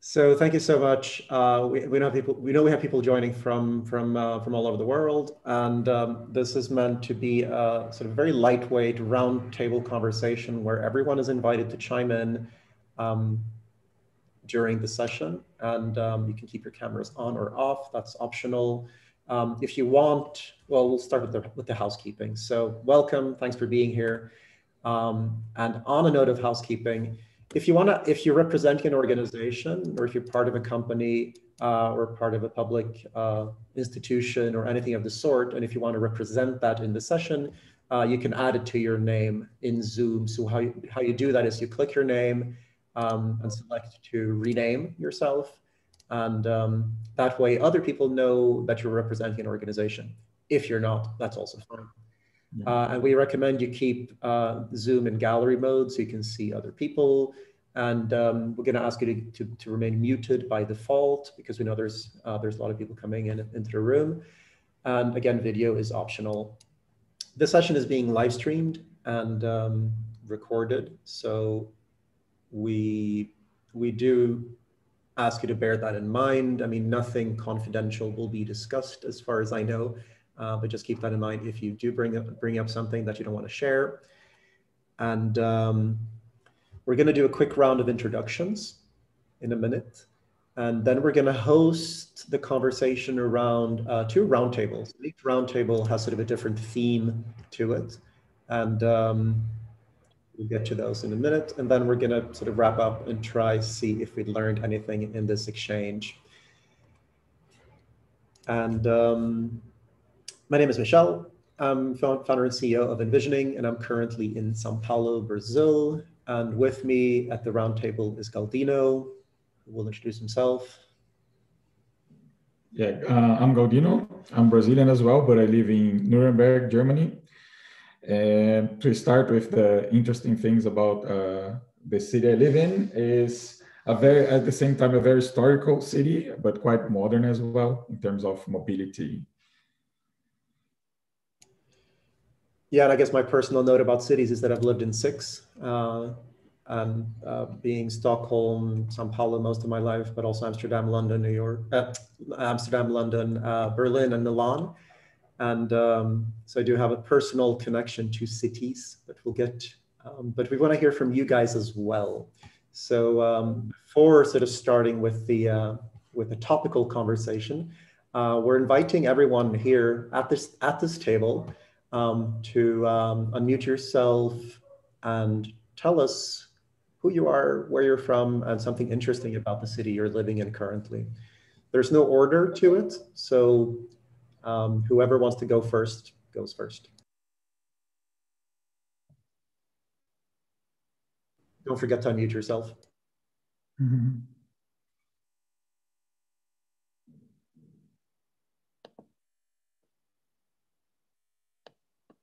So thank you so much. We know we have people joining from all over the world, and this is meant to be a sort of very lightweight roundtable conversation where everyone is invited to chime in during the session, and you can keep your cameras on or off. That's optional. If you want, well, we'll start with the housekeeping. So welcome, thanks for being here. And on a note of housekeeping, if you're representing an organization, or if you're part of a company or part of a public institution or anything of the sort, and if you want to represent that in the session, you can add it to your name in Zoom. So how you do that is you click your name and select to rename yourself. And that way other people know that you're representing an organization. If you're not, that's also fine. And we recommend you keep Zoom in gallery mode so you can see other people. And we're going to ask you to remain muted by default, because we know there's a lot of people coming into the room. And again, video is optional. This session is being live streamed and recorded. So we do ask you to bear that in mind. I mean, nothing confidential will be discussed as far as I know. But just keep that in mind if you do bring up something that you don't want to share. And we're going to do a quick round of introductions in a minute. And then we're going to host the conversation around two roundtables. Each roundtable has sort of a different theme to it. And we'll get to those in a minute. And then we're going to sort of wrap up and try see if we learned anything in this exchange. And my name is Michel. I'm founder and CEO of Envisioning, and I'm currently in São Paulo, Brazil. And with me at the roundtable is Galdino, who will introduce himself. Yeah, I'm Galdino. I'm Brazilian as well, but I live in Nuremberg, Germany. And to start with, the interesting things about the city I live in is at the same time a very historical city, but quite modern as well in terms of mobility. Yeah, and I guess my personal note about cities is that I've lived in six, being Stockholm, São Paulo most of my life, but also Amsterdam, London, Berlin, and Milan. And so I do have a personal connection to cities that we'll get, but we want to hear from you guys as well. So before sort of starting with the topical conversation, we're inviting everyone here at this table to unmute yourself and tell us who you are, where you're from, and something interesting about the city you're living in currently. There's no order to it, so whoever wants to go first goes first. Don't forget to unmute yourself. Mm-hmm.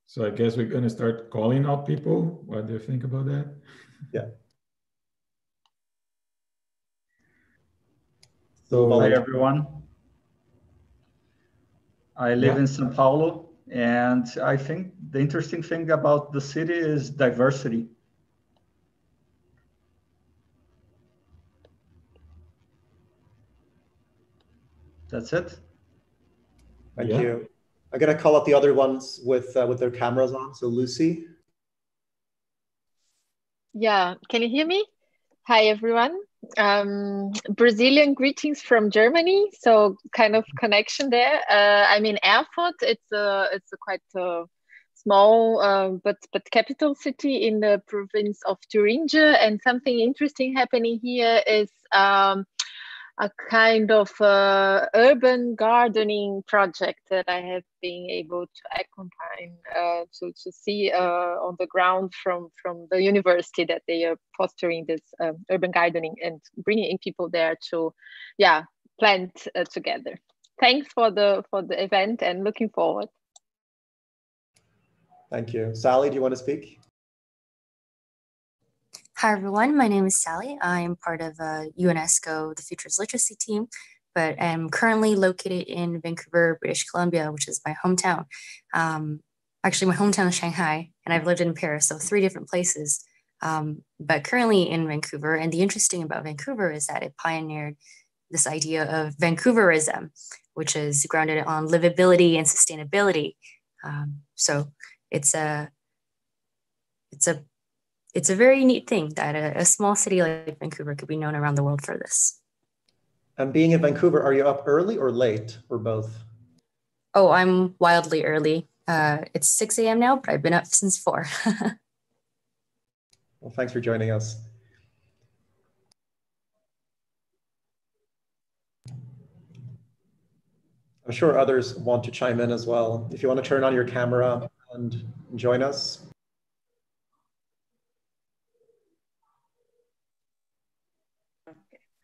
So I guess we're going to start calling out people. What do you think about that? Yeah. So hi everyone. I live in São Paulo, and I think the interesting thing about the city is diversity. That's it. Thank you. I'm going to call out the other ones with their cameras on. So Lucy. Yeah, can you hear me? Hi, everyone. Brazilian greetings from Germany. So kind of connection there. I'm in Erfurt. It's a quite small but capital city in the province of Thuringia. And something interesting happening here is a kind of urban gardening project that I have been able to accompany to see on the ground from the university, that they are fostering this urban gardening and bringing people there to, plant together. Thanks for the event, and looking forward. Thank you. Sally, do you want to speak? Hi everyone, my name is Sally. I am part of UNESCO, the Futures Literacy team, but I'm currently located in Vancouver, British Columbia, which is my hometown. Actually, my hometown is Shanghai, and I've lived in Paris, so 3 different places. but currently in Vancouver. And the interesting about Vancouver is that it pioneered this idea of Vancouverism, which is grounded on livability and sustainability. So it's a very neat thing that a small city like Vancouver could be known around the world for this. And being in Vancouver, are you up early or late or both? Oh, I'm wildly early. It's 6 a.m. now, but I've been up since 4. Well, thanks for joining us. I'm sure others want to chime in as well. If you want to turn on your camera and join us.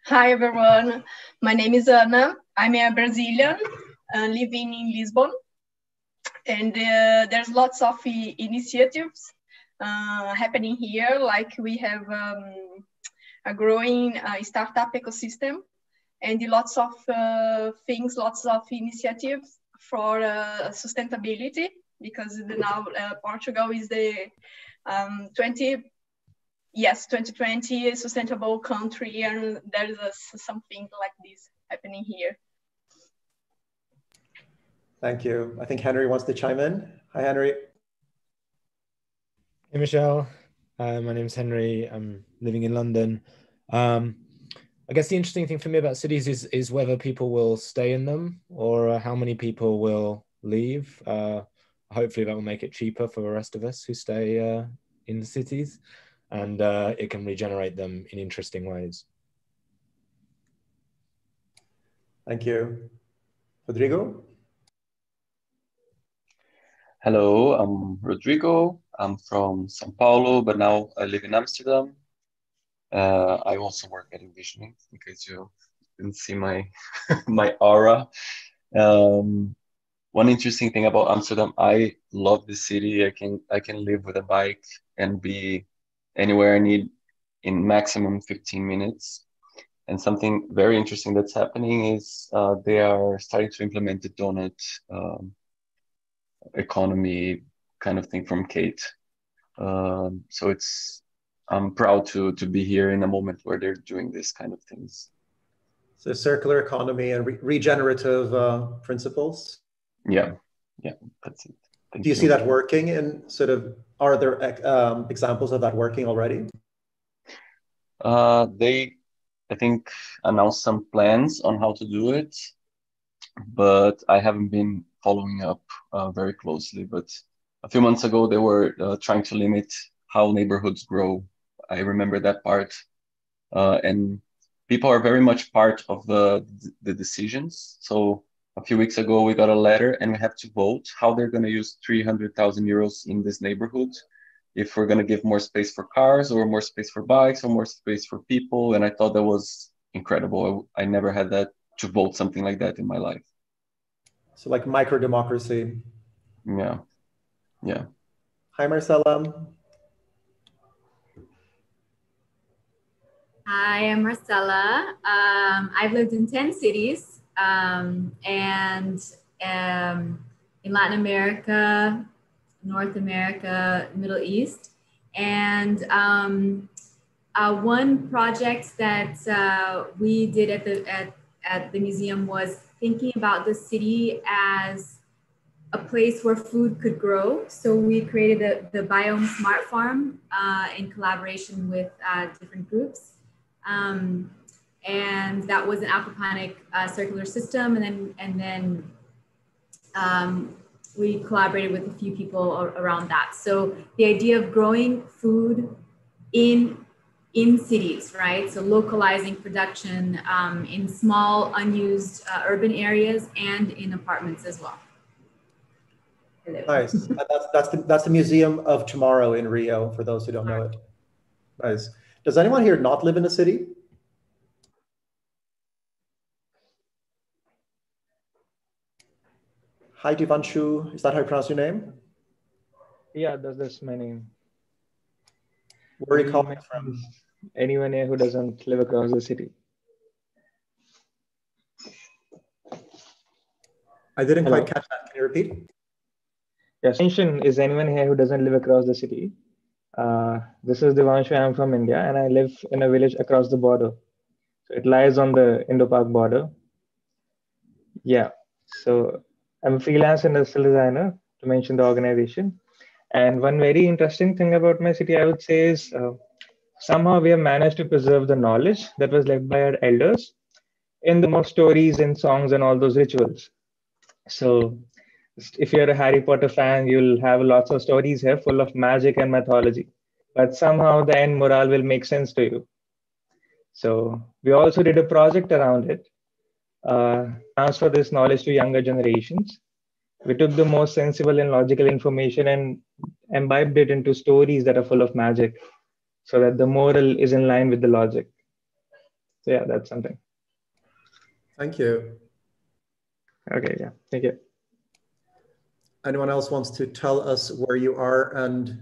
Hi, everyone. My name is Ana. I'm a Brazilian living in Lisbon. And there's lots of initiatives happening here. Like we have a growing startup ecosystem and lots of things, lots of initiatives for sustainability, because now Portugal is the 2020 sustainable country, and there's something like this happening here. Thank you. I think Henry wants to chime in. Hi, Henry. Hey, Michelle. My name's Henry. I'm living in London. I guess the interesting thing for me about cities is whether people will stay in them or how many people will leave. Hopefully that will make it cheaper for the rest of us who stay in the cities, and it can regenerate them in interesting ways. Thank you. Rodrigo? Hello, I'm Rodrigo. I'm from São Paulo, but now I live in Amsterdam. I also work at Envisioning, because you didn't see my my aura. One interesting thing about Amsterdam, I love the city. I can live with a bike and be anywhere I need in maximum 15 minutes. And something very interesting that's happening is they are starting to implement the donut economy kind of thing from Kate. So I'm proud to be here in a moment where they're doing this kind of things. So circular economy and regenerative principles? Yeah, yeah, that's it. Thank you. Do you see that working, and sort of, are there examples of that working already? They, I think, announced some plans on how to do it, but I haven't been following up very closely. But a few months ago, they were trying to limit how neighborhoods grow. I remember that part. And people are very much part of the decisions. So a few weeks ago, we got a letter and we have to vote how they're going to use 300,000 euros in this neighborhood, if we're going to give more space for cars or more space for bikes or more space for people. And I thought that was incredible. I never had that, to vote something like that in my life. So like micro-democracy. Yeah, yeah. Hi, Marcella. Hi, I'm Marcella. I've lived in 10 cities and in Latin America, North America, Middle East. And one project that we did at the museum was thinking about the city as a place where food could grow. So we created the Biome Smart Farm in collaboration with different groups. And that was an aquaponic circular system. And then we collaborated with a few people around that. So the idea of growing food in cities, right? So localizing production in small, unused urban areas and in apartments as well. Hello. Nice. That's the Museum of Tomorrow in Rio, for those who don't know it. Nice. Does anyone here not live in a city? Hi, Devanshu. Is that how you pronounce your name? Yeah, that's my name. Where are you coming from? Anyone here who doesn't live across the city? I didn't quite catch that. Can you repeat? Yes. Is anyone here who doesn't live across the city? This is Devanshu. I'm from India, and I live in a village across the border. So it lies on the Indo-Pak border. Yeah. So I'm a freelance industrial designer, to mention the organization. And one very interesting thing about my city, I would say, is somehow we have managed to preserve the knowledge that was left by our elders in the more stories and songs and all those rituals. So if you're a Harry Potter fan, you'll have lots of stories here full of magic and mythology, but somehow the end morale will make sense to you. So we also did a project around it, transfer this knowledge to younger generations. We took the most sensible and logical information and imbibed it into stories that are full of magic so that the moral is in line with the logic. So yeah, that's something. Thank you. Okay, yeah, thank you. Anyone else wants to tell us where you are and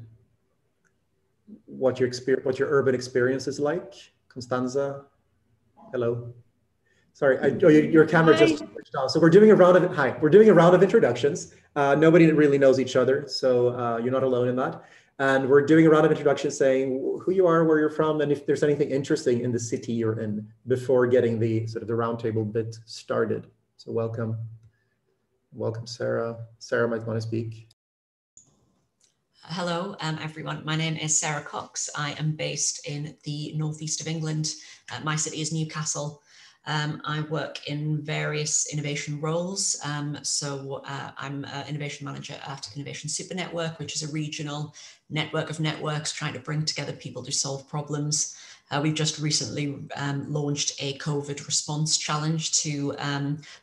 what your experience, what your urban experience is like? Costanza, hello. Sorry, your camera just switched off. So we're doing a round of introductions. Nobody really knows each other, so you're not alone in that. And we're doing a round of introductions, saying who you are, where you're from, and if there's anything interesting in the city you're in before getting the sort of the roundtable bit started. So welcome. Welcome, Sarah. Sarah might want to speak. Hello, everyone. My name is Sarah Cox. I am based in the northeast of England. My city is Newcastle. I work in various innovation roles. So I'm an innovation manager at Innovation Super Network, which is a regional network of networks trying to bring together people to solve problems. We've just recently launched a COVID response challenge to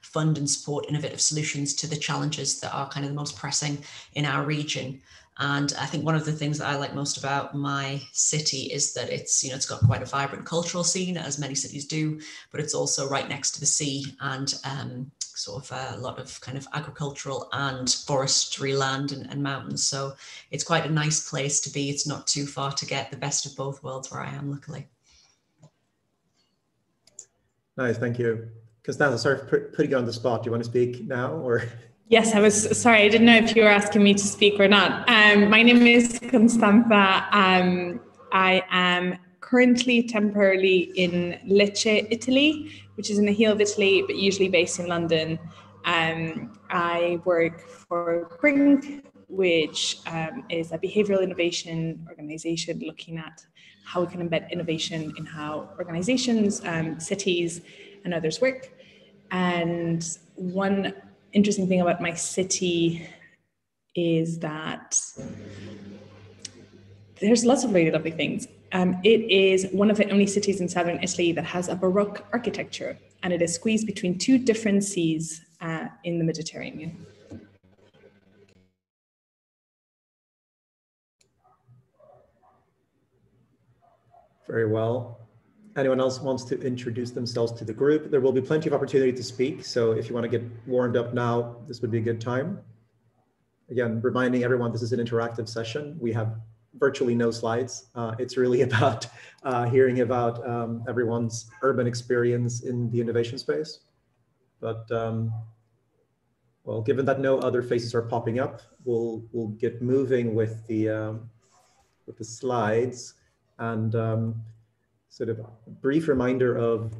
fund and support innovative solutions to the challenges that are kind of the most pressing in our region. And I think one of the things that I like most about my city is that it's, you know, it's got quite a vibrant cultural scene, as many cities do, but it's also right next to the sea and sort of a lot of kind of agricultural and forestry land and mountains. So it's quite a nice place to be. It's not too far to get the best of both worlds where I am, luckily. Nice, thank you. Costanza, sorry for putting you on the spot. Do you want to speak now or? Yes, I was sorry. I didn't know if you were asking me to speak or not. My name is Costanza. I am currently temporarily in Lecce, Italy, which is in the heel of Italy, but usually based in London. I work for Brink, which is a behavioral innovation organization looking at how we can embed innovation in how organizations, cities, and others work. And one interesting thing about my city is that there's lots of really lovely things. It is one of the only cities in southern Italy that has a Baroque architecture, and it is squeezed between two different seas in the Mediterranean. Very well. Anyone else wants to introduce themselves to the group? There will be plenty of opportunity to speak. So if you want to get warmed up now, this would be a good time. Again, reminding everyone, this is an interactive session. We have virtually no slides. It's really about hearing about everyone's urban experience in the innovation space. But well, given that no other faces are popping up, we'll get moving with the slides and sort of brief reminder of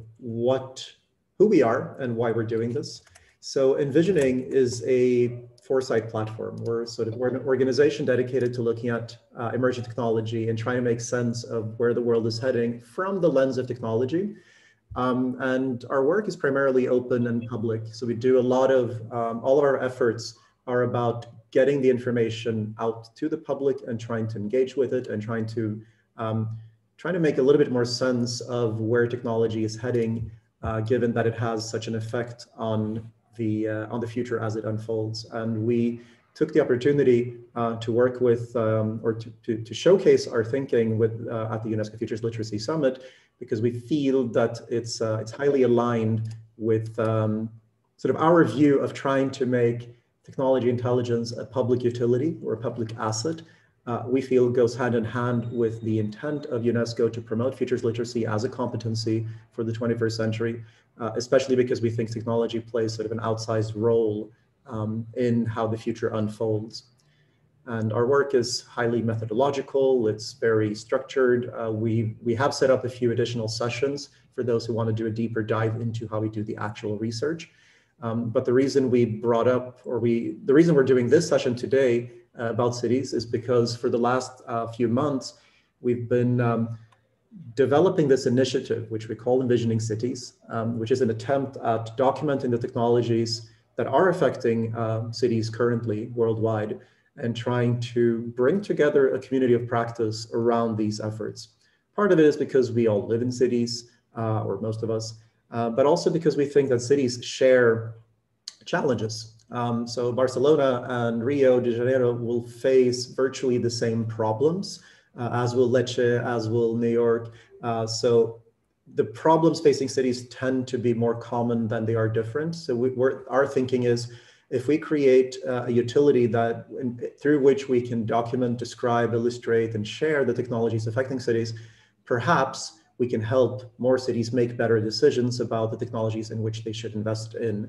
who we are and why we're doing this. So Envisioning is a foresight platform. We're an organization dedicated to looking at emerging technology and trying to make sense of where the world is heading from the lens of technology. And our work is primarily open and public. So we do a lot of, all of our efforts are about getting the information out to the public and trying to engage with it and trying to make a little bit more sense of where technology is heading, given that it has such an effect on the future as it unfolds. And we took the opportunity to work with, or to showcase our thinking with at the UNESCO Futures Literacy Summit, because we feel that it's highly aligned with sort of our view of trying to make technology intelligence a public utility or a public asset. We feel goes hand in hand with the intent of UNESCO to promote futures literacy as a competency for the 21st century, especially because we think technology plays sort of an outsized role in how the future unfolds. And our work is highly methodological. It's very structured. We have set up a few additional sessions for those who want to do a deeper dive into how we do the actual research. But the reason we brought up, or the reason we're doing this session today about cities is because for the last few months, we've been developing this initiative, which we call Envisioning Cities, which is an attempt at documenting the technologies that are affecting cities currently worldwide, and trying to bring together a community of practice around these efforts. Part of it is because we all live in cities, or most of us, but also because we think that cities share challenges. So Barcelona and Rio de Janeiro will face virtually the same problems, as will Lecce, as will New York. So the problems facing cities tend to be more common than they are different. So our thinking is, if we create a utility that through which we can document, describe, illustrate, and share the technologies affecting cities, perhaps we can help more cities make better decisions about the technologies in which they should invest in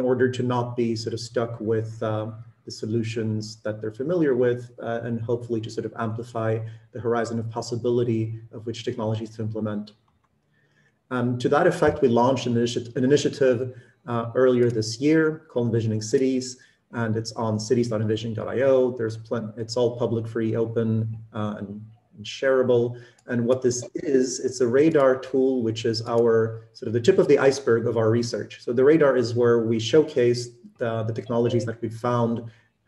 order to not be sort of stuck with the solutions that they're familiar with, and hopefully to sort of amplify the horizon of possibility of which technologies to implement. To that effect, we launched an initiative earlier this year called Envisioning Cities, and it's on cities.envisioning.io. It's all public, free, open, and shareable. And what this is, it's a radar tool, which is our sort of the tip of the iceberg of our research. So the radar is where we showcase the technologies that we've found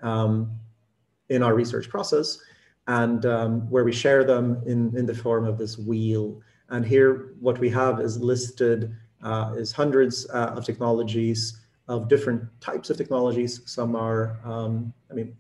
in our research process, and where we share them in the form of this wheel. And here, what we have is listed is hundreds of technologies, of different types of technologies. Some are, I mean,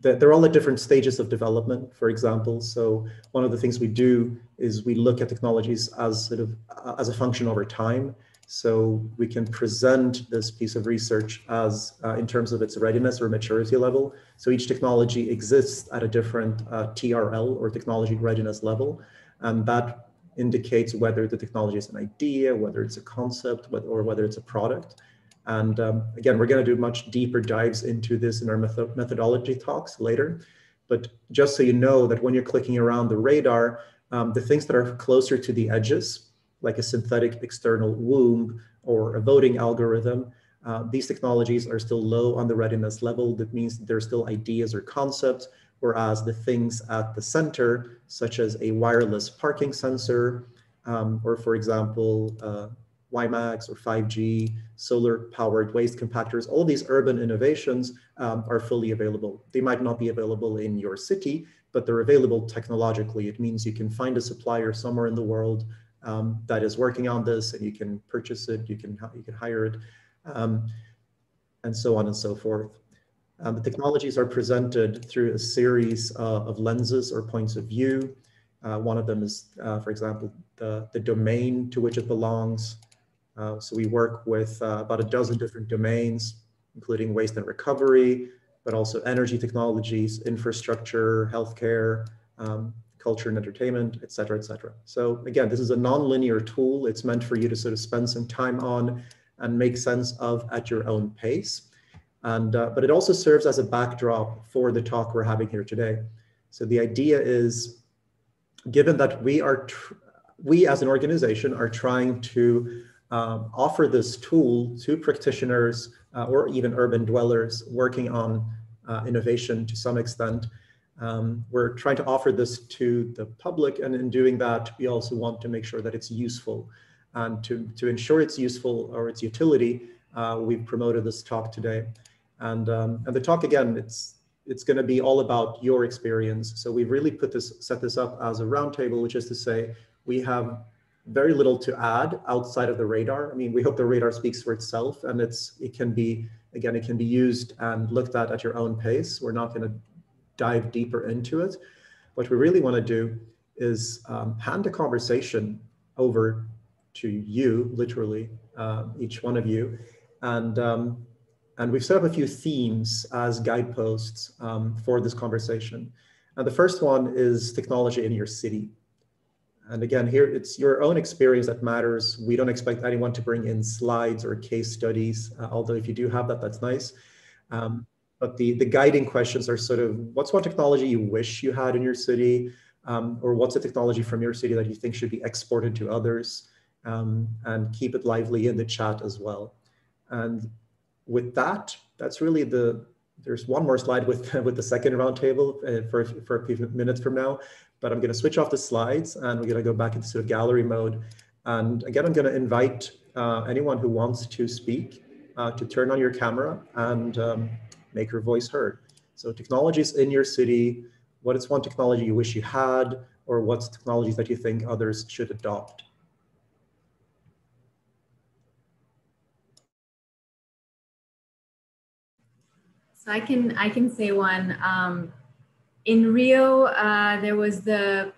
they're all at different stages of development, for example. So one of the things we do is we look at technologies as sort of, as a function over time. So we can present this piece of research as, in terms of its readiness or maturity level. So each technology exists at a different TRL, or technology readiness level, and that indicates whether the technology is an idea, whether it's a concept, or whether it's a product. And again, we're going to do much deeper dives into this in our methodology talks later. But just so you know that when you're clicking around the radar, the things that are closer to the edges, like a synthetic external womb or a voting algorithm, these technologies are still low on the readiness level. That means they're still ideas or concepts. Whereas the things at the center, such as a wireless parking sensor, or for example, WiMAX or 5G, solar-powered waste compactors, all these urban innovations are fully available. They might not be available in your city, but they're available technologically. It means you can find a supplier somewhere in the world that is working on this, and you can purchase it, you can hire it, and so on and so forth. The technologies are presented through a series of lenses or points of view. One of them is, for example, the domain to which it belongs. So we work with about a dozen different domains, including waste and recovery, but also energy technologies, infrastructure, healthcare, culture and entertainment, et cetera, et cetera. So again, this is a nonlinear tool. It's meant for you to sort of spend some time on and make sense of at your own pace. And, but it also serves as a backdrop for the talk we're having here today. So the idea is, given that we as an organization are trying to offer this tool to practitioners or even urban dwellers working on innovation to some extent, we're trying to offer this to the public. And in doing that, we also want to make sure that it's useful. And to ensure its useful or its utility, we've promoted this talk today. And the talk, again, it's going to be all about your experience. So we've really set this up as a roundtable, which is to say we have very little to add outside of the radar. I mean, we hope the radar speaks for itself, and it can be used and looked at your own pace. We're not going to dive deeper into it. What we really want to do is hand a conversation over to you, literally, each one of you. And we've set up a few themes as guideposts for this conversation. And the first one is technology in your city. And again, here it's your own experience that matters. We don't expect anyone to bring in slides or case studies, although if you do have that, that's nice. But the guiding questions are sort of, what's one technology you wish you had in your city? Or what's a technology from your city that you think should be exported to others? And keep it lively in the chat as well. And with that, that's really the, there's one more slide with the second roundtable for a few minutes from now, but I'm going to switch off the slides and we're going to go back into sort of gallery mode. And again, I'm going to invite anyone who wants to speak to turn on your camera and make your voice heard. So technologies in your city, what is one technology you wish you had, or what's technologies that you think others should adopt? So I can say one. In Rio, there was the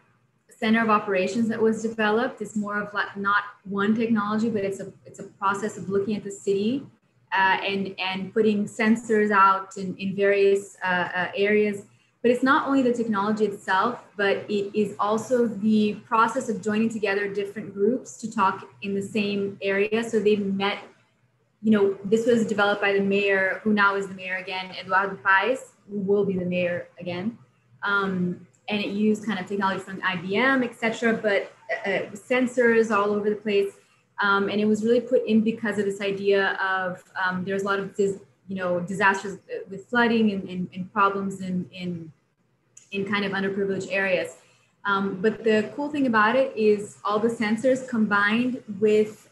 Center of Operations that was developed. It's more of like not one technology, but it's a process of looking at the city and putting sensors out in various areas. But it's not only the technology itself, but it is also the process of joining together different groups to talk in the same area. So they've met. You know, this was developed by the mayor, who now is the mayor again, Eduardo Paes, who will be the mayor again. And it used kind of technology from IBM, et cetera, but sensors all over the place. And it was really put in because of this idea of there's a lot of, disasters with flooding and problems in kind of underprivileged areas. But the cool thing about it is all the sensors combined with,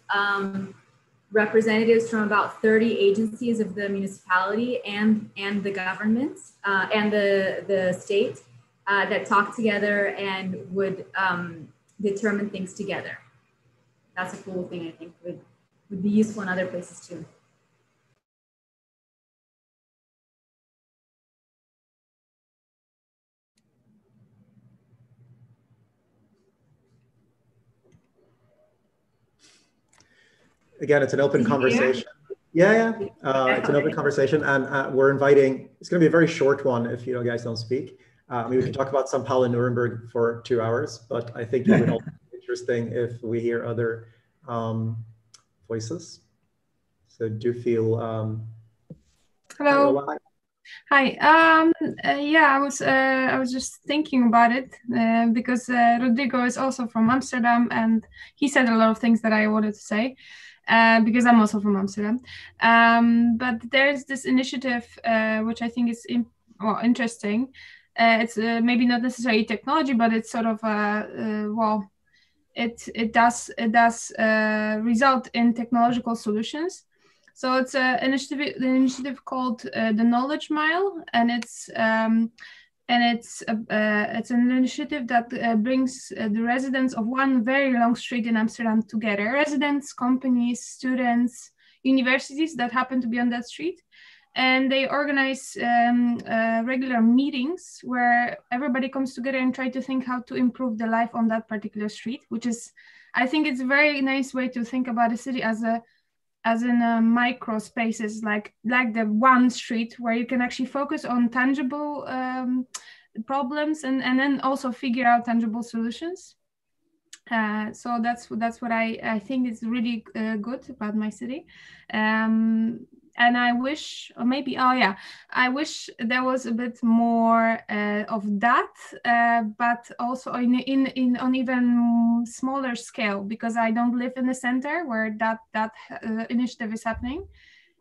representatives from about 30 agencies of the municipality and the government and the state that talk together and would determine things together. That's a cool thing I think would be useful in other places too. Again, it's an open conversation. Yeah. It's an open conversation, and we're inviting. It's going to be a very short one if you guys don't speak. I mean, we can talk about São Paulo and Nuremberg for 2 hours, but I think it would also be interesting if we hear other voices. So do feel. Hello. Hi. Yeah, I was just thinking about it because Rodrigo is also from Amsterdam, and he said a lot of things that I wanted to say. Because I'm also from Amsterdam, but there's this initiative which I think is interesting. It's maybe not necessarily technology, but it's sort of it does result in technological solutions. So it's an initiative called the Knowledge Mile, and it's an initiative that brings the residents of one very long street in Amsterdam together. Residents, companies, students, universities that happen to be on that street. And they organize regular meetings where everybody comes together and try to think how to improve the life on that particular street, which is, I think it's a very nice way to think about a city as in micro spaces, like the one street where you can actually focus on tangible problems and then also figure out tangible solutions. So that's what I think is really good about my city. And I wish, or maybe, I wish there was a bit more of that, but also in on even smaller scale, because I don't live in the center where that initiative is happening.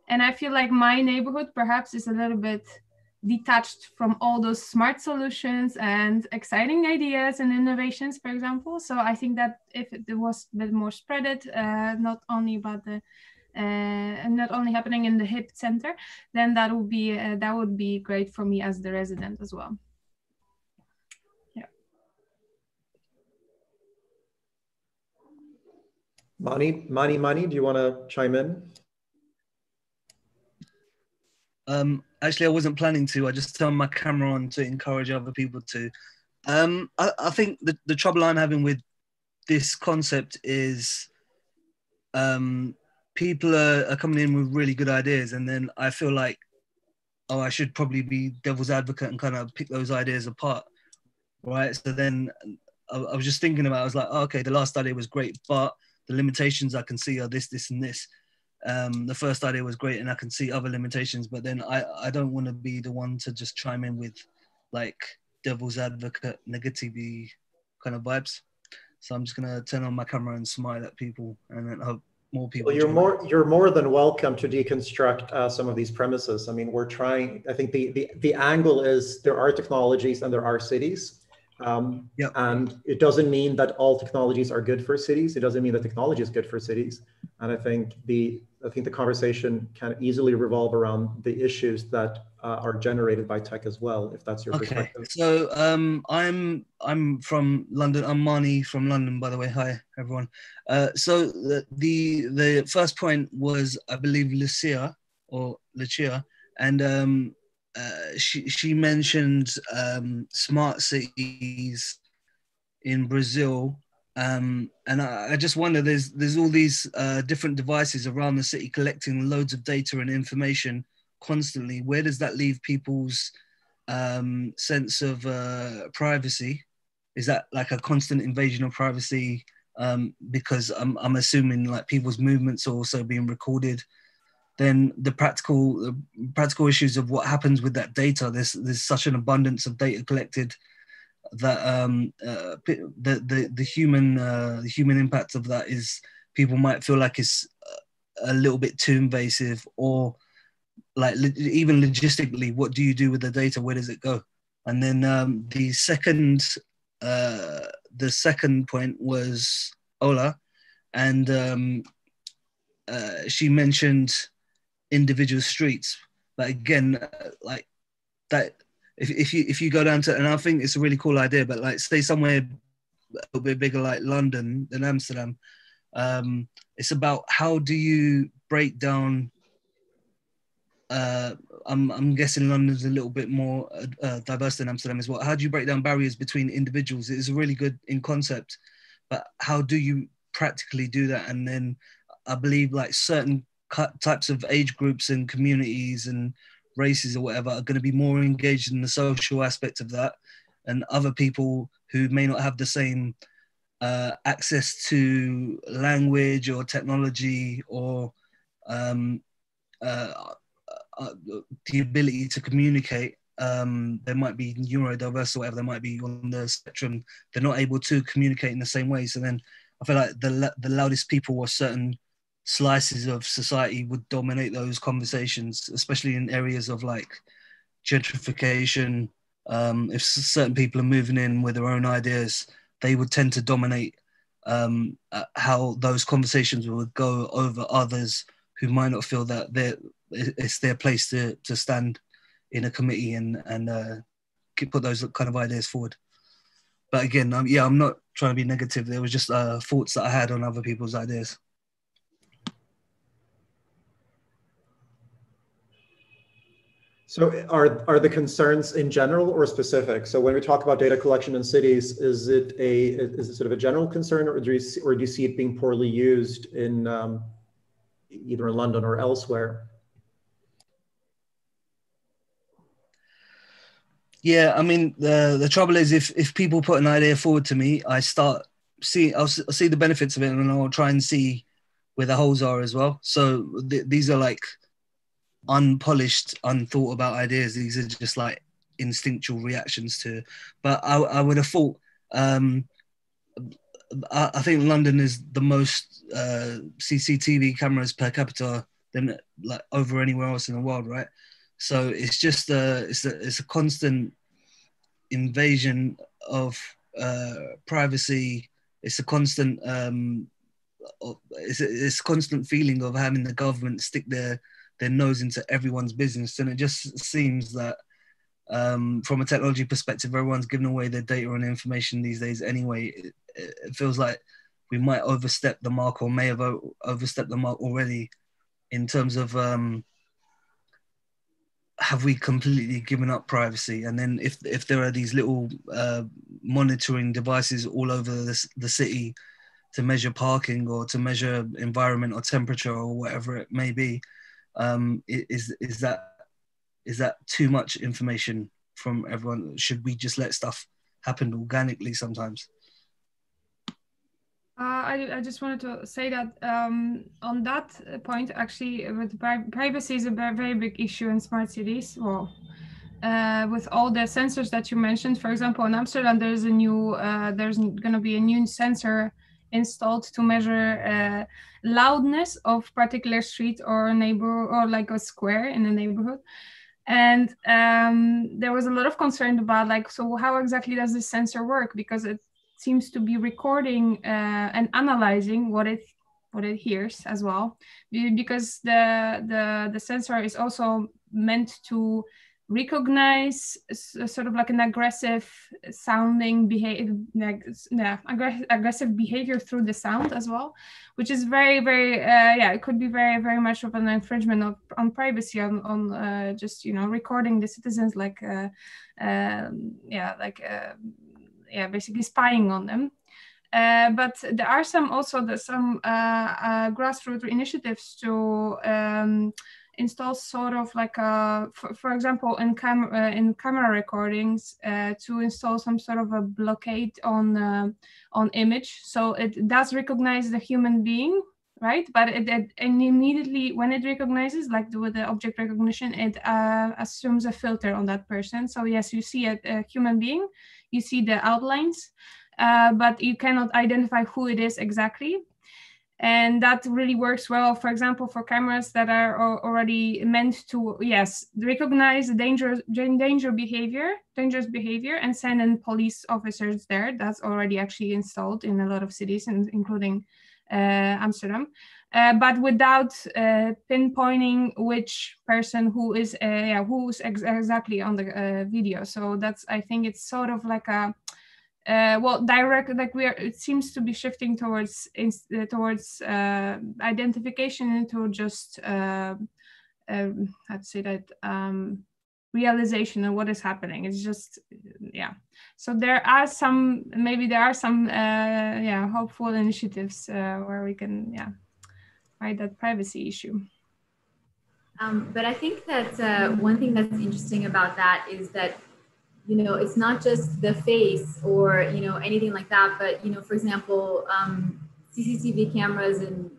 And I feel like my neighborhood perhaps is a little bit detached from all those smart solutions and exciting ideas and innovations, for example. So I think that if it was a bit more spreaded, not only about the and not only happening in the hip center, then that would be great for me as the resident as well. Yeah. Mani, do you want to chime in? Actually, I wasn't planning to. I just turned my camera on to encourage other people to. I think the trouble I'm having with this concept is. People are coming in with really good ideas, and then I feel like, oh, I should probably be devil's advocate and kind of pick those ideas apart, right? So then I was just thinking about, I was like, oh, okay, the last idea was great, but the limitations I can see are this, this, and this. The first idea was great, and I can see other limitations, but then I don't want to be the one to just chime in with like devil's advocate, negativity kind of vibes. So I'm just gonna turn on my camera and smile at people, and then hope more people. Well, you're more than welcome to deconstruct some of these premises. I mean, we're trying. I think the angle is there are technologies and there are cities. Yep. And it doesn't mean that all technologies are good for cities. It doesn't mean that technology is good for cities. And I think the conversation can easily revolve around the issues that are generated by tech as well, if that's your perspective. So I'm from London. I'm Marnie from London, by the way. Hi, everyone. So the first point was, I believe, Lucia, and she mentioned smart cities in Brazil. And I just wonder, there's all these different devices around the city collecting loads of data and information constantly. Where does that leave people's sense of privacy? Is that like a constant invasion of privacy? Because I'm assuming like people's movements are also being recorded. Then the practical issues of what happens with that data. There's such an abundance of data collected that the human impact of that is people might feel like it's a little bit too invasive, or like even logistically, what do you do with the data? Where does it go? And then the second point was Ola, and she mentioned individual streets, but again, like that. If you go down to, and I think it's a really cool idea, but like stay somewhere a little bit bigger like London than Amsterdam, it's about how do you break down, I'm guessing London's a little bit more diverse than Amsterdam as well. How do you break down barriers between individuals? It's really good in concept, but how do you practically do that? And then I believe like certain types of age groups and communities and races or whatever are going to be more engaged in the social aspect of that, and other people who may not have the same access to language or technology or the ability to communicate, they might be neurodiverse or whatever, they might be on the spectrum, they're not able to communicate in the same way. So then I feel like the loudest people or certain slices of society would dominate those conversations, especially in areas of like gentrification. If certain people are moving in with their own ideas, they would tend to dominate how those conversations would go over others who might not feel that it's their place to stand in a committee and put those kind of ideas forward. But again, I'm not trying to be negative. There was just thoughts that I had on other people's ideas. So are the concerns in general or specific? So when we talk about data collection in cities, is it sort of a general concern, or do you see it being poorly used in either in London or elsewhere? Yeah, I mean the trouble is if people put an idea forward to me, I'll see the benefits of it, and I'll try and see where the holes are as well. So these are like unpolished, unthought about ideas. These are just like instinctual reactions to, but I would have thought, I think London is the most CCTV cameras per capita than like over anywhere else in the world, right? So it's just it's a constant invasion of privacy. It's a constant it's constant feeling of having the government stick their nose into everyone's business. And it just seems that from a technology perspective, everyone's giving away their data and information these days anyway. It feels like we might overstep the mark, or may have overstepped the mark already, in terms of have we completely given up privacy? And then if there are these little monitoring devices all over the city to measure parking or to measure environment or temperature or whatever it may be, is that too much information from everyone? Should we just let stuff happen organically sometimes? I just wanted to say that on that point, actually, with privacy is a very big issue in smart cities. Well, with all the sensors that you mentioned, for example, in Amsterdam, there's a new, there's going to be a new sensor installed to measure loudness of particular street or neighbor or like a square in a neighborhood. And there was a lot of concern about like, so how exactly does this sensor work? Because it seems to be recording and analyzing what it hears as well, because the sensor is also meant to recognize sort of like an aggressive sounding behavior, like aggressive behavior through the sound as well, which is very, very, it could be very, very much of an infringement on privacy, on just, you know, recording the citizens, like, basically spying on them. But there are some grassroots initiatives to install sort of like a, for example, in camera recordings, to install some sort of a blockade on image, so it does recognize the human being, right? But and immediately when it recognizes, like with the object recognition, it assumes a filter on that person. So yes, you see a human being, you see the outlines, but you cannot identify who it is exactly. And that really works well, for example, for cameras that are already meant to, yes, recognize dangerous behavior and send in police officers there. That's already actually installed in a lot of cities, including Amsterdam, but without pinpointing which person who is who's exactly on the video. So that's, I think it's sort of like a, it seems to be shifting towards identification into just realization of what is happening. It's just, yeah. So there are some hopeful initiatives where we can fight that privacy issue. But I think that one thing that's interesting about that is that, you know, it's not just the face or, you know, anything like that, but, you know, for example, CCTV cameras in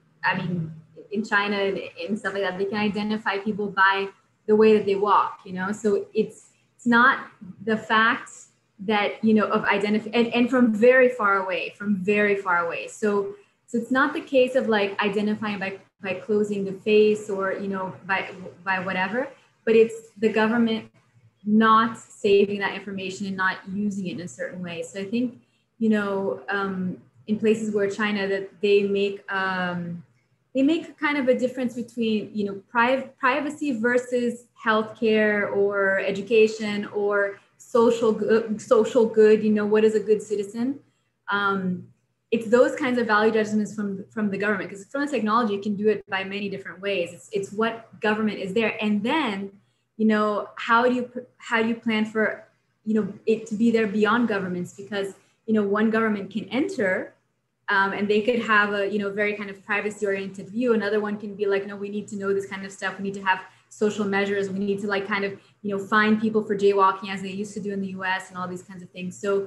China and stuff like that, they can identify people by the way that they walk, you know, so it's not the fact that, you know, of identifying and from very far away. So it's not the case of like identifying by closing the face or, you know, by whatever, but it's the government not saving that information and not using it in a certain way. So I think, you know, in places where China, that they make kind of a difference between, you know, privacy versus healthcare or education or social good, you know, what is a good citizen? It's those kinds of value judgments from the government, because from the technology, you can do it by many different ways. It's what government is there. And then, you know, how do you plan for, you know, it to be there beyond governments, because, you know, one government can enter and they could have a, you know, very kind of privacy oriented view. Another one can be like, no, we need to know this kind of stuff. We need to have social measures. We need to like kind of, you know, fine people for jaywalking as they used to do in the US and all these kinds of things. So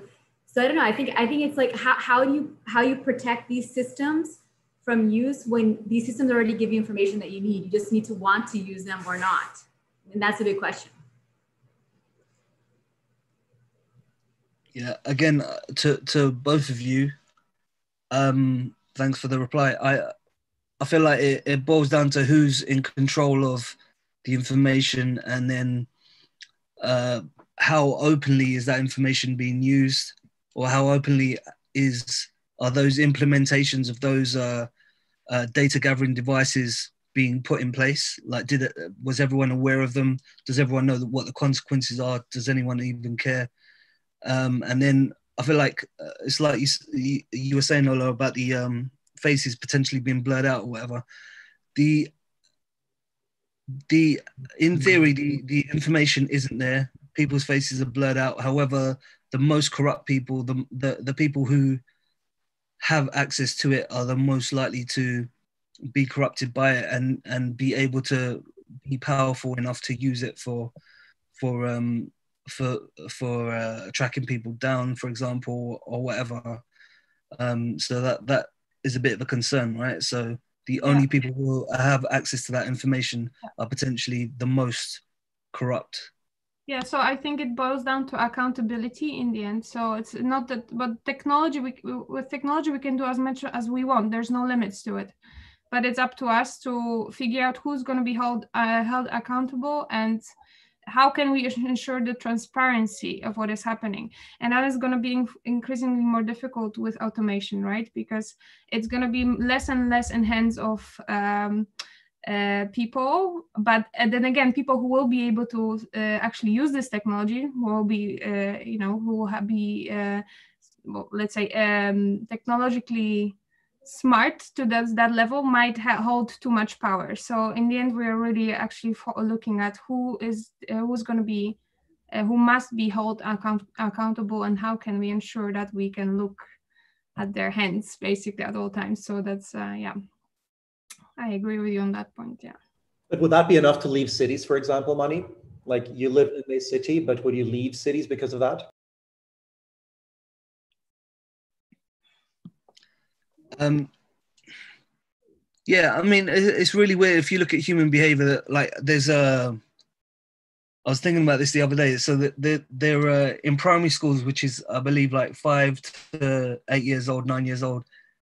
I don't know. I think it's like how you protect these systems from use when these systems already give you information that you need. You just need to want to use them or not. And that's a big question. Yeah, again, to both of you, thanks for the reply. I feel like it boils down to who's in control of the information, and then how openly is that information being used, or how openly are those implementations of those data gathering devices being put in place? Like, was everyone aware of them? Does everyone know what the consequences are? Does anyone even care? And then I feel like it's like you were saying, Ola, about the faces potentially being blurred out or whatever. In theory, the information isn't there. People's faces are blurred out. However, the most corrupt people, the people who have access to it, are the most likely to be corrupted by it and be able to be powerful enough to use it for tracking people down, for example, or whatever. So that is a bit of a concern, right? So the only people who have access to that information are potentially the most corrupt. Yeah, so I think it boils down to accountability in the end. So it's not that, but technology, with technology we can do as much as we want. There's no limits to it, but it's up to us to figure out who's going to be held accountable and how can we ensure the transparency of what is happening. And that is going to be increasingly more difficult with automation, right? Because it's going to be less and less in hands of people, but then again, people who will be able to actually use this technology will be, you know, who will be, well, let's say, technologically smart to that level might hold too much power. So in the end, we are really actually looking at who's going to be, who must be held accountable, and how can we ensure that we can look at their hands basically at all times. So that's yeah. I agree with you on that point, yeah. But would that be enough to leave cities, for example, Mani? Like, you live in a city, but would you leave cities because of that? Yeah, I mean, it's really weird if you look at human behavior. Like, there's a... I was thinking about this the other day. So they're in primary schools, which is, I believe, like 5 to 8 years old, 9 years old.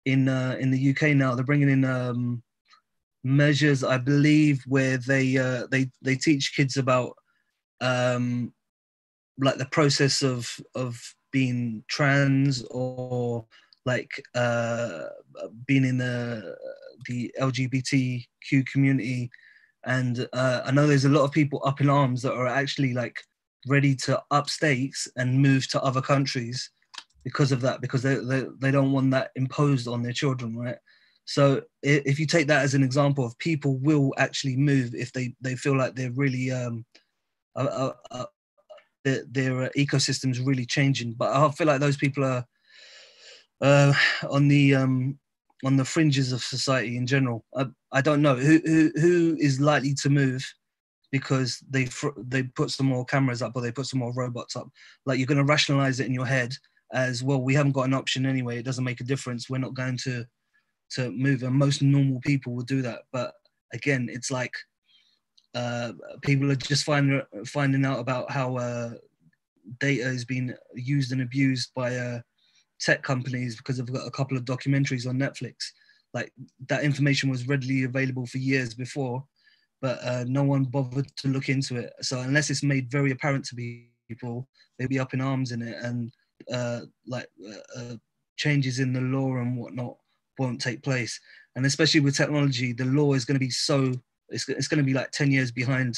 In the UK now, they're bringing in... measures, I believe, where they teach kids about like the process of being trans, or like being in the LGBTQ community. And I know there's a lot of people up in arms that are actually like ready to up stakes and move to other countries because of that, because they don't want that imposed on their children, right? So if you take that as an example of people will actually move if they feel like they're really, their ecosystem's really changing. But I feel like those people are on the fringes of society in general. I don't know who is likely to move because they put some more cameras up or they put some more robots up. Like, you're going to rationalize it in your head as, well, we haven't got an option anyway. It doesn't make a difference. We're not going to move, and most normal people will do that. But again, it's like people are just finding out about how data is being used and abused by tech companies, because I've got a couple of documentaries on Netflix. Like, that information was readily available for years before, but no one bothered to look into it. So unless it's made very apparent to people, they'll be up in arms in it, and changes in the law and whatnot won't take place. And especially with technology, the law is going to be it's going to be like 10 years behind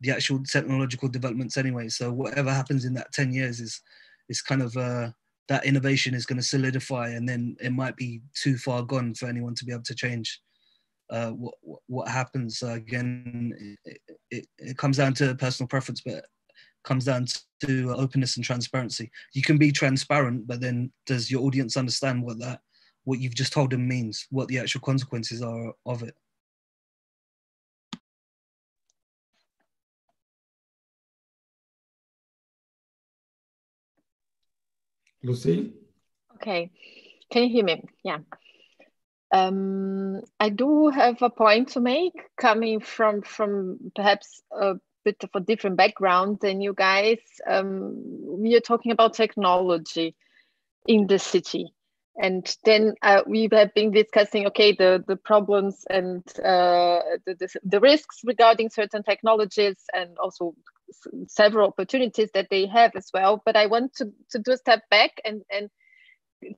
the actual technological developments anyway. So whatever happens in that 10 years is kind of that innovation is going to solidify, and then it might be too far gone for anyone to be able to change what happens. So again, it comes down to personal preference, but it comes down to openness and transparency. You can be transparent, but then does your audience understand what you've just told them means, what the actual consequences are of it? Lucy? Okay, can you hear me? Yeah. I do have a point to make, coming from perhaps a bit of a different background than you guys. We are talking about technology in the city. And then we have been discussing, okay, the problems and the risks regarding certain technologies, and also several opportunities that they have as well. But I want to do a step back and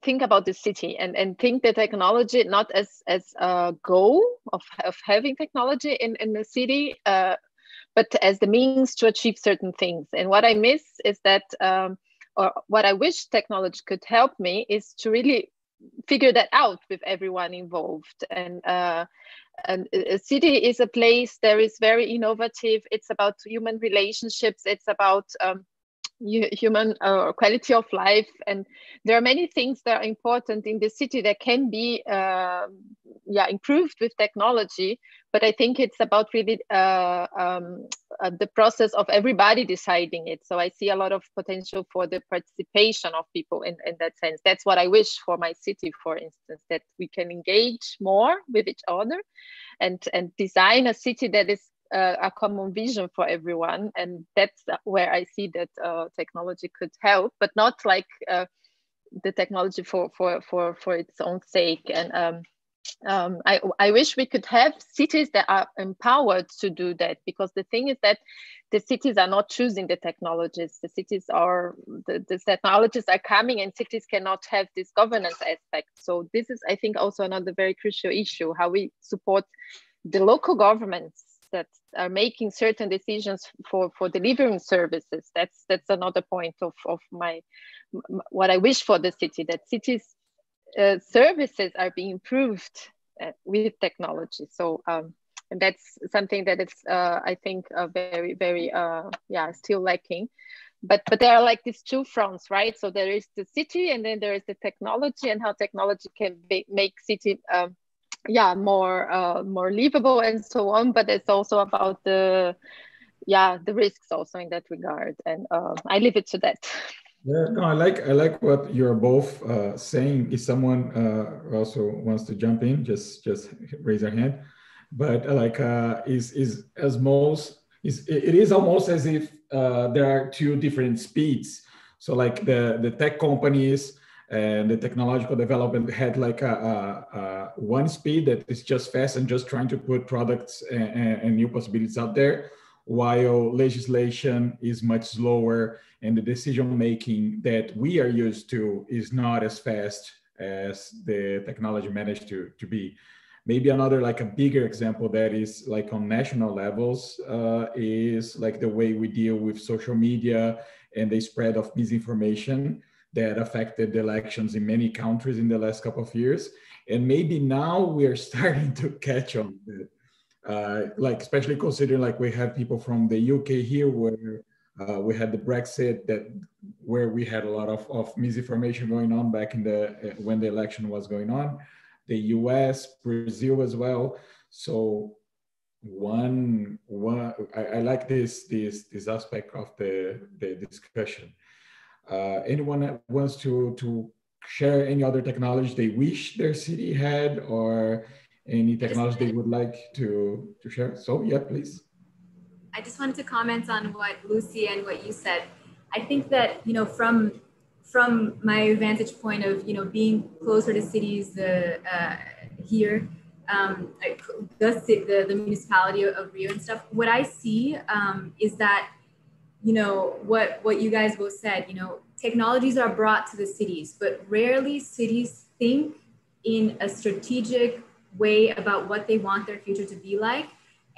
think about the city, and think the technology not as a goal of having technology in the city, but as the means to achieve certain things. And what I miss is that... or what I wish technology could help me is to really figure that out with everyone involved. And a city is a place that is very innovative. It's about human relationships. It's about human quality of life. And there are many things that are important in the city that can be improved with technology. But I think it's about really the process of everybody deciding it. So I see a lot of potential for the participation of people in that sense. That's what I wish for my city, for instance, that we can engage more with each other and design a city that is a common vision for everyone. And that's where I see that technology could help, but not like the technology for its own sake. And I wish we could have cities that are empowered to do that, because the thing is that the cities are not choosing the technologies. The cities are, the technologies are coming, and cities cannot have this governance aspect. So this is, I think, also another very crucial issue, how we support the local governments that are making certain decisions for delivering services. That's another point of my, what I wish for the city, that cities' services are being improved with technology. So and that's something that is, I think, very, very, still lacking. But there are like these two fronts, right? So there is the city, and then there is the technology, and how technology can make city more livable and so on. But it's also about the risks also in that regard, and I leave it to that. Yeah, no, I like what you're both saying. If someone also wants to jump in, just raise their hand. But it is almost as if there are two different speeds. So like the tech companies and the technological development had like a one speed that is just fast and just trying to put products and new possibilities out there, while legislation is much slower and the decision making that we are used to is not as fast as the technology managed to be. Maybe another like a bigger example that is like on national levels is like the way we deal with social media and the spread of misinformation that affected the elections in many countries in the last couple of years. And maybe now we are starting to catch on it. Like, especially considering like we have people from the UK here where we had the Brexit, where we had a lot of misinformation going on back in when the election was going on, the US, Brazil as well. So I like this aspect of the discussion. Anyone that wants to share any other technology they wish their city had, or any technology they would like to share? So yeah, please. I just wanted to comment on what Lucy and what you said. I think that, you know, from my vantage point of, you know, being closer to cities here, the municipality of Rio and stuff, what I see is that, you know, what you guys both said, you know, technologies are brought to the cities, but rarely cities think in a strategic way about what they want their future to be like.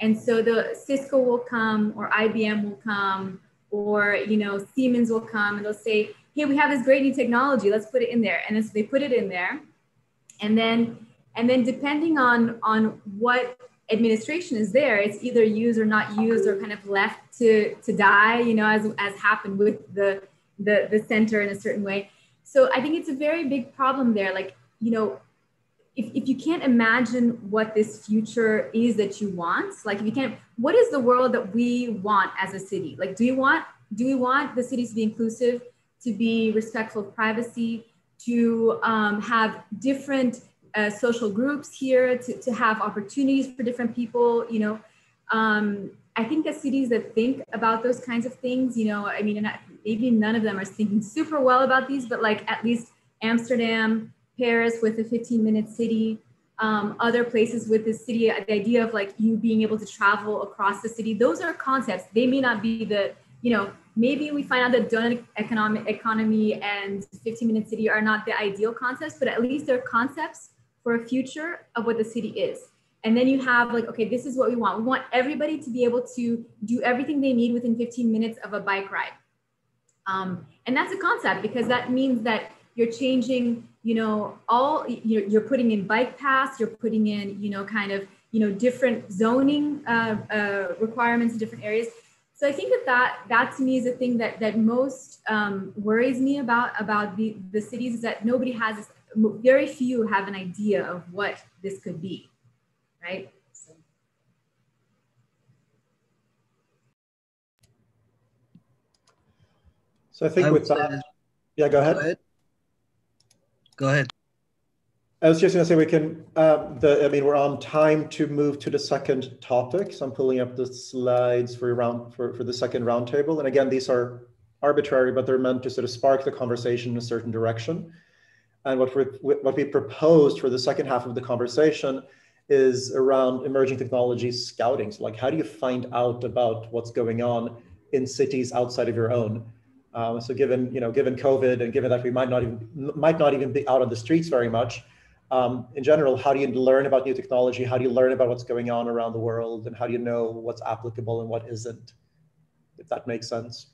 And so the Cisco will come, or IBM will come, or, you know, Siemens will come, and they'll say, hey, we have this great new technology, let's put it in there. And so they put it in there. And then depending on what administration is there, it's either used or not used, or kind of left to die, you know, as happened with the center in a certain way. So I think it's a very big problem there. Like, you know, if you can't imagine what this future is that you want, like if you can't, what is the world that we want as a city? Like, do we want the cities to be inclusive, to be respectful of privacy, to have different social groups here, to have opportunities for different people, you know? I think that cities that think about those kinds of things, you know, I mean, maybe none of them are thinking super well about these, but like at least Amsterdam, Paris with a 15-minute city, other places with the city, the idea of like you being able to travel across the city, those are concepts. They may not be the, you know, maybe we find out that donut economy and 15-minute city are not the ideal concepts, but at least they're concepts for a future of what the city is. And then you have like, okay, this is what we want. We want everybody to be able to do everything they need within 15 minutes of a bike ride. And that's a concept, because that means that you're changing, you know, all, you're putting in bike paths, you're putting in, you know, kind of, you know, different zoning requirements in different areas. So I think that to me is the thing that most worries me about the cities, is that nobody has this, very few have an idea of what this could be, right? So. So I think with that, yeah, go ahead. I was just going to say we can, we're on time to move to the second topic. So I'm pulling up the slides for the second roundtable. And again, these are arbitrary, but they're meant to sort of spark the conversation in a certain direction. And what we proposed for the second half of the conversation is around emerging technology scouting. So like, how do you find out about what's going on in cities outside of your own? So given COVID and given that we might not even be out on the streets very much, in general, how do you learn about new technology? How do you learn about what's going on around the world? And how do you know what's applicable and what isn't, if that makes sense?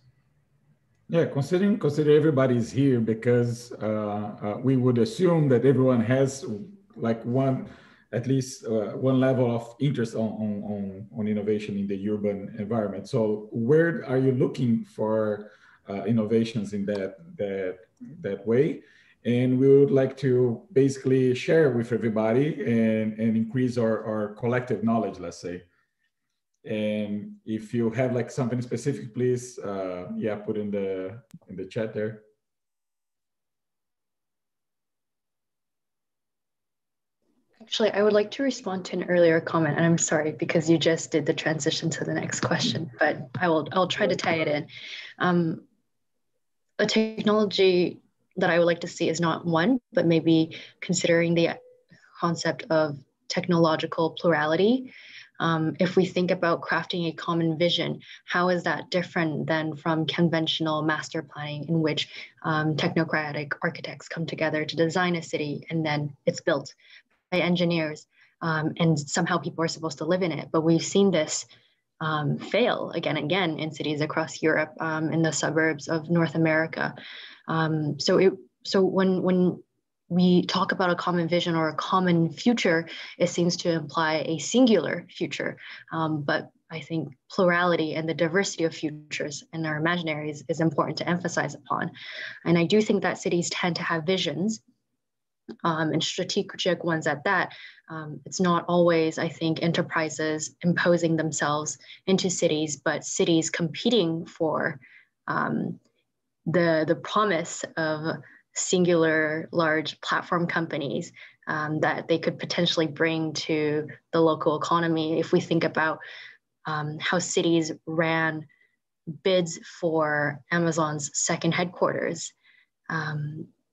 Yeah, consider everybody's here, because we would assume that everyone has like at least one level of interest on innovation in the urban environment. So where are you looking for innovations in that way? And we would like to basically share with everybody and increase our collective knowledge, let's say. And if you have like something specific, please, put in the chat there. Actually, I would like to respond to an earlier comment, and I'm sorry because you just did the transition to the next question, but I'll try to tie it in. A technology that I would like to see is not one, but maybe considering the concept of technological plurality. If we think about crafting a common vision, how is that different than from conventional master planning in which technocratic architects come together to design a city and then it's built by engineers and somehow people are supposed to live in it. But we've seen this fail again and again in cities across Europe, in the suburbs of North America. So when we talk about a common vision or a common future, it seems to imply a singular future. But I think plurality and the diversity of futures in our imaginaries is important to emphasize upon. And I do think that cities tend to have visions, and strategic ones at that. It's not always, I think, enterprises imposing themselves into cities, but cities competing for the promise of singular large platform companies that they could potentially bring to the local economy. If we think about how cities ran bids for Amazon's second headquarters,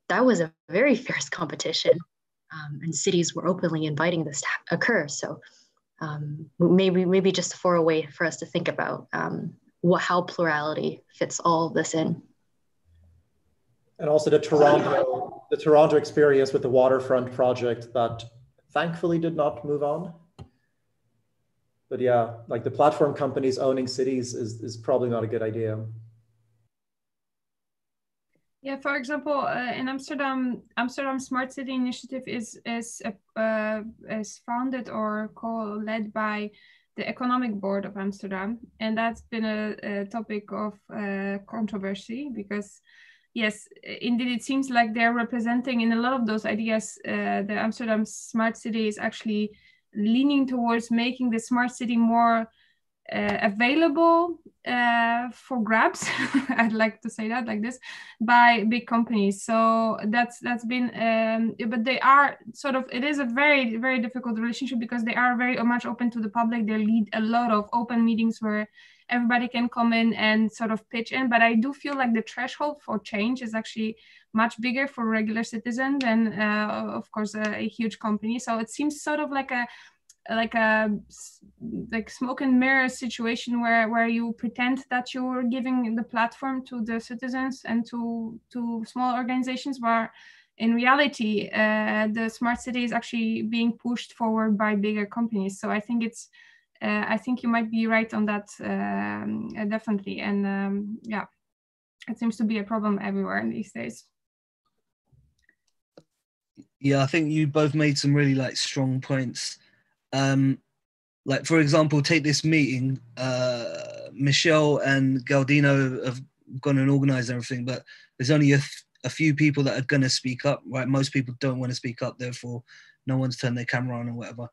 that was a very fierce competition, and cities were openly inviting this to occur. So maybe just for a way for us to think about how plurality fits all this in. And also the Toronto experience with the waterfront project that thankfully did not move on. But yeah, like the platform companies owning cities is probably not a good idea. Yeah, for example, in Amsterdam Smart City Initiative is founded or co-led by the Economic Board of Amsterdam, and that's been a topic of controversy because, yes, indeed, it seems like they're representing in a lot of those ideas, the Amsterdam Smart City is actually leaning towards making the smart city more available for grabs. I'd like to say that like this, by big companies. So that's been, but they are sort of, it is a very, very difficult relationship because they are very much open to the public. They lead a lot of open meetings where everybody can come in and sort of pitch in, but I do feel like the threshold for change is actually much bigger for regular citizens than, of course, a huge company. So it seems sort of like smoke and mirror situation where you pretend that you're giving the platform to the citizens and to small organizations, where in reality, the smart city is actually being pushed forward by bigger companies. So I think it's. I think you might be right on that, definitely. And yeah, it seems to be a problem everywhere these days. Yeah, I think you both made some really like strong points. Like for example, take this meeting, Michel and Galdino have gone and organised everything, but there's only a few people that are going to speak up, right? Most people don't want to speak up, therefore no one's turned their camera on or whatever.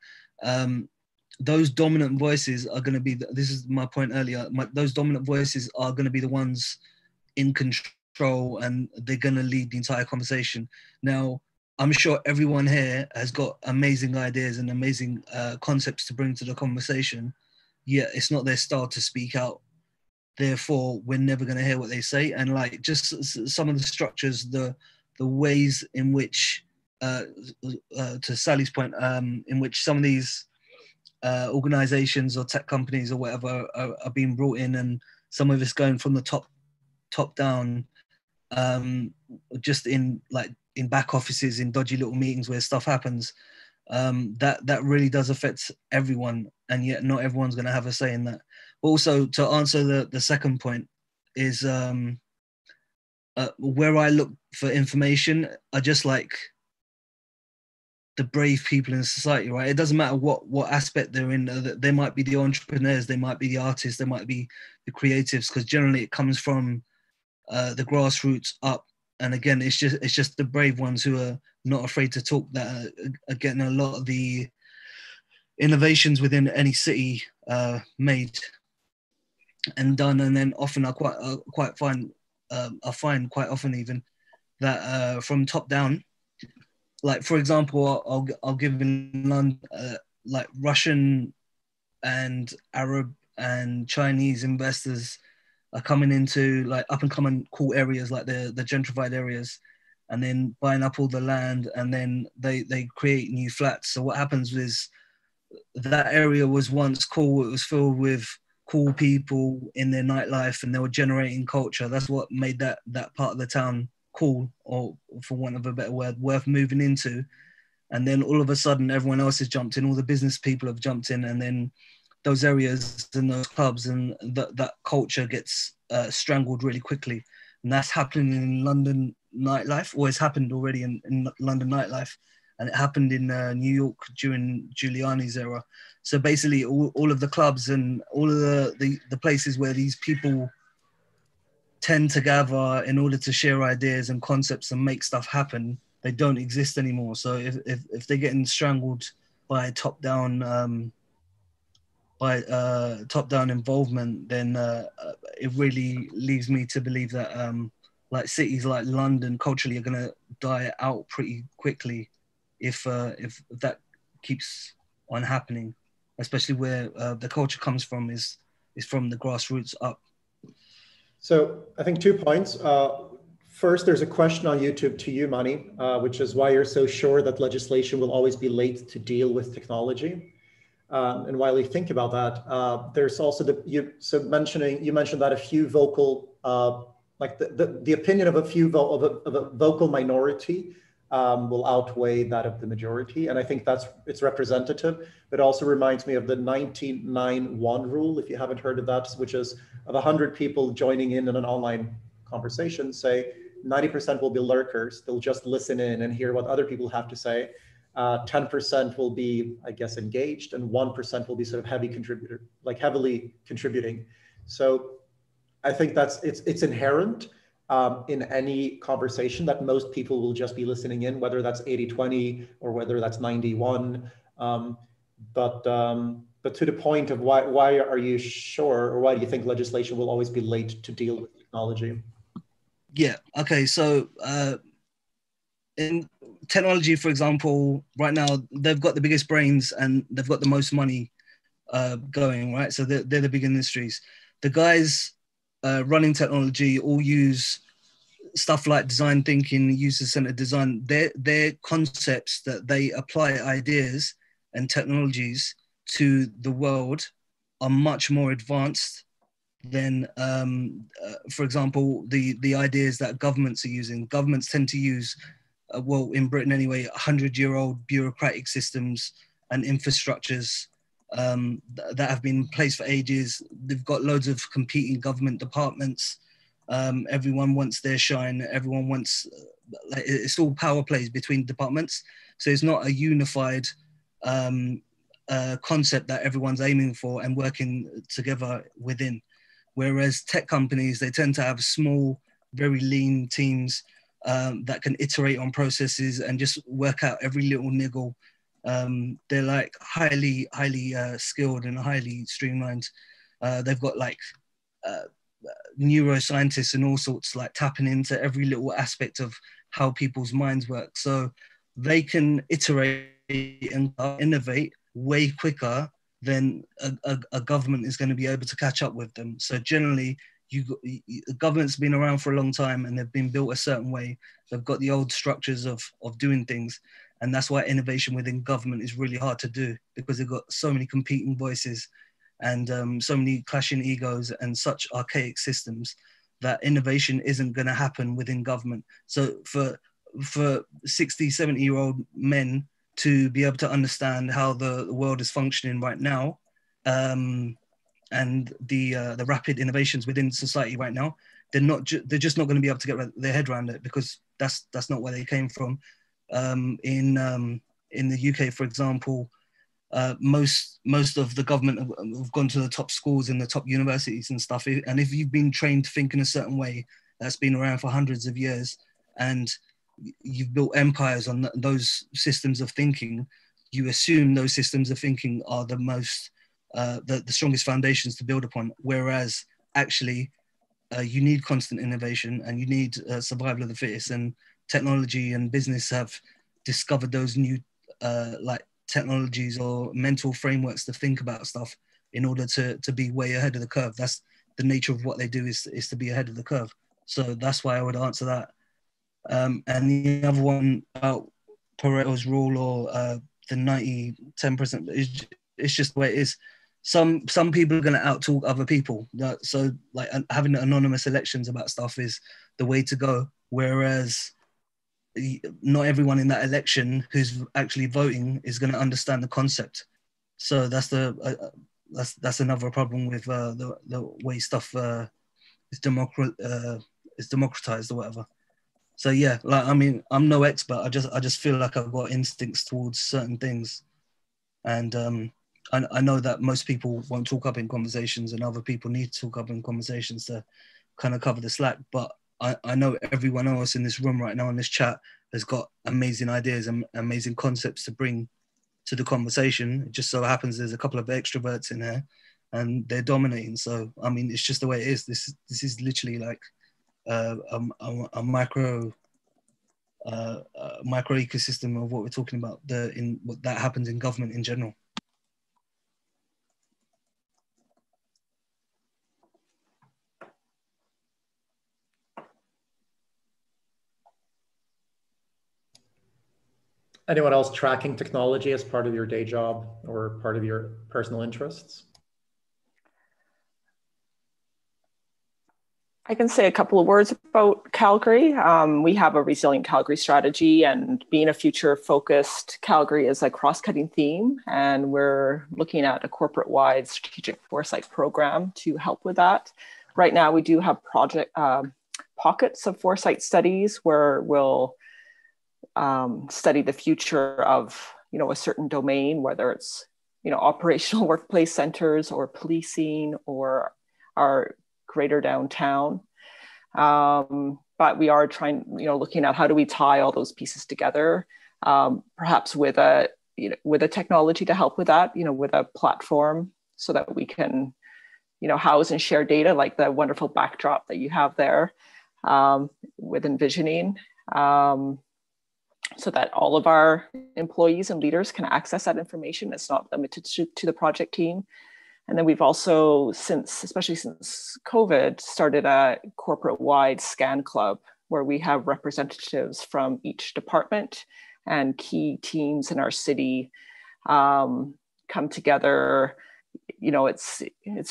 Those dominant voices are going to be, this is my point earlier, those dominant voices are going to be the ones in control, and they're going to lead the entire conversation. Now, I'm sure everyone here has got amazing ideas and amazing concepts to bring to the conversation, yet it's not their style to speak out. Therefore, we're never going to hear what they say. And like just some of the structures, the ways in which, to Sally's point, in which some of these organizations or tech companies or whatever are being brought in, and some of it's going from the top down, just in like in back offices, in dodgy little meetings where stuff happens, that really does affect everyone, and yet not everyone's going to have a say in that. Also, to answer the second point is where I look for information are just like the brave people in society, right? It doesn't matter what aspect they're in. They might be the entrepreneurs, they might be the artists, they might be the creatives, because generally it comes from the grassroots up. And again, it's just the brave ones who are not afraid to talk that are getting a lot of the innovations within any city made and done. And then often I find quite often even that from top down. Like, for example, I'll give in London, like Russian and Arab and Chinese investors are coming into like up and coming cool areas, like the gentrified areas, and then buying up all the land, and then they create new flats. So what happens is that area was once cool. It was filled with cool people in their nightlife, and they were generating culture. That's what made that part of the town cool, or for want of a better word, worth moving into. And then all of a sudden everyone else has jumped in, all the business people have jumped in, and then those areas and those clubs and that culture gets strangled really quickly. And that's happening in London nightlife, or it's happened already in London nightlife, and it happened in New York during Giuliani's era. So basically all of the clubs and all of the places where these people tend to gather in order to share ideas and concepts and make stuff happen, they don't exist anymore. So if they're getting strangled by top-down involvement, then it really leaves me to believe that like cities like London culturally are going to die out pretty quickly if that keeps on happening, especially where the culture comes from is from the grassroots up. So I think 2 points. First, there's a question on YouTube to you, Mani, which is why you're so sure that legislation will always be late to deal with technology. And while we think about that, there's also you mentioned that a few vocal, like the opinion of a vocal minority will outweigh that of the majority. And I think it's representative, but also reminds me of the 1991 rule, if you haven't heard of that, which is of 100 people joining in an online conversation, say 90% will be lurkers. They'll just listen in and hear what other people have to say. 10% will be, I guess, engaged, and 1% will be sort of heavily contributing. So I think it's inherent in any conversation that most people will just be listening in, whether that's 80-20 or whether that's 91. But to the point of why are you sure, or why do you think legislation will always be late to deal with technology? Yeah, okay, so in technology, for example, right now, they've got the biggest brains and they've got the most money going, right? So they're the big industries. The guys running technology all use stuff like design thinking, user-centered design. They're concepts that they apply ideas and technologies to the world are much more advanced than, for example, the ideas that governments are using. Governments tend to use, well, in Britain anyway, 100-year-old bureaucratic systems and infrastructures that have been in place for ages. They've got loads of competing government departments. Everyone wants their shine. Everyone wants, it's all power plays between departments. So it's not a unified concept that everyone's aiming for and working together within. Whereas tech companies, they tend to have small, very lean teams that can iterate on processes and just work out every little niggle. They're like highly skilled and highly streamlined. They've got like neuroscientists and all sorts like tapping into every little aspect of how people's minds work. So they can iterate and innovate way quicker than a government is going to be able to catch up with them. So generally, the government's been around for a long time and they've been built a certain way. They've got the old structures of doing things. And that's why innovation within government is really hard to do, because they've got so many competing voices and so many clashing egos and such archaic systems that innovation isn't going to happen within government. So for 60, 70-year-old men to be able to understand how the world is functioning right now and the rapid innovations within society right now, they're just not going to be able to get their head around it, because that's not where they came from. In the UK, for example, most of the government have gone to the top schools and the top universities and stuff. And if you've been trained to think in a certain way that's been around for hundreds of years, and you've built empires on those systems of thinking, you assume those systems of thinking are the most, the strongest foundations to build upon. Whereas actually, you need constant innovation and you need survival of the fittest, and technology and business have discovered those new like technologies or mental frameworks to think about stuff in order to be way ahead of the curve. That's the nature of what they do, is to be ahead of the curve. So that's why I would answer that. And the other one about Pareto's rule or the 90-10%, it's just the way it is. Some people are going to out-talk other people. So like having anonymous elections about stuff is the way to go. Whereas not everyone in that election who's actually voting is going to understand the concept. So that's another problem with the way stuff is democratized or whatever. So yeah, like, I mean, I'm no expert. I just feel like I've got instincts towards certain things, and I know that most people won't talk up in conversations, and other people need to talk up in conversations to kind of cover the slack. But I know everyone else in this room right now in this chat has got amazing ideas and amazing concepts to bring to the conversation. It just so happens there's a couple of extroverts in here and they're dominating. So, I mean, it's just the way it is. This is literally like a micro ecosystem of what we're talking about, what that happens in government in general. Anyone else tracking technology as part of your day job or part of your personal interests? I can say a couple of words about Calgary. We have a resilient Calgary strategy, and being a future-focused, Calgary is a cross-cutting theme, and we're looking at a corporate-wide strategic foresight program to help with that. Right now, we do have project pockets of foresight studies where we'll study the future of, you know, a certain domain, whether it's, you know, operational workplace centers or policing or our greater downtown. But we are trying, you know, looking at how do we tie all those pieces together, perhaps with a, you know, with a technology to help with that, you know, with a platform so that we can, you know, house and share data like the wonderful backdrop that you have there with Envisioning. So that all of our employees and leaders can access that information. It's not limited to the project team. And then we've also, especially since COVID, started a corporate-wide scan club where we have representatives from each department and key teams in our city come together. You know, it's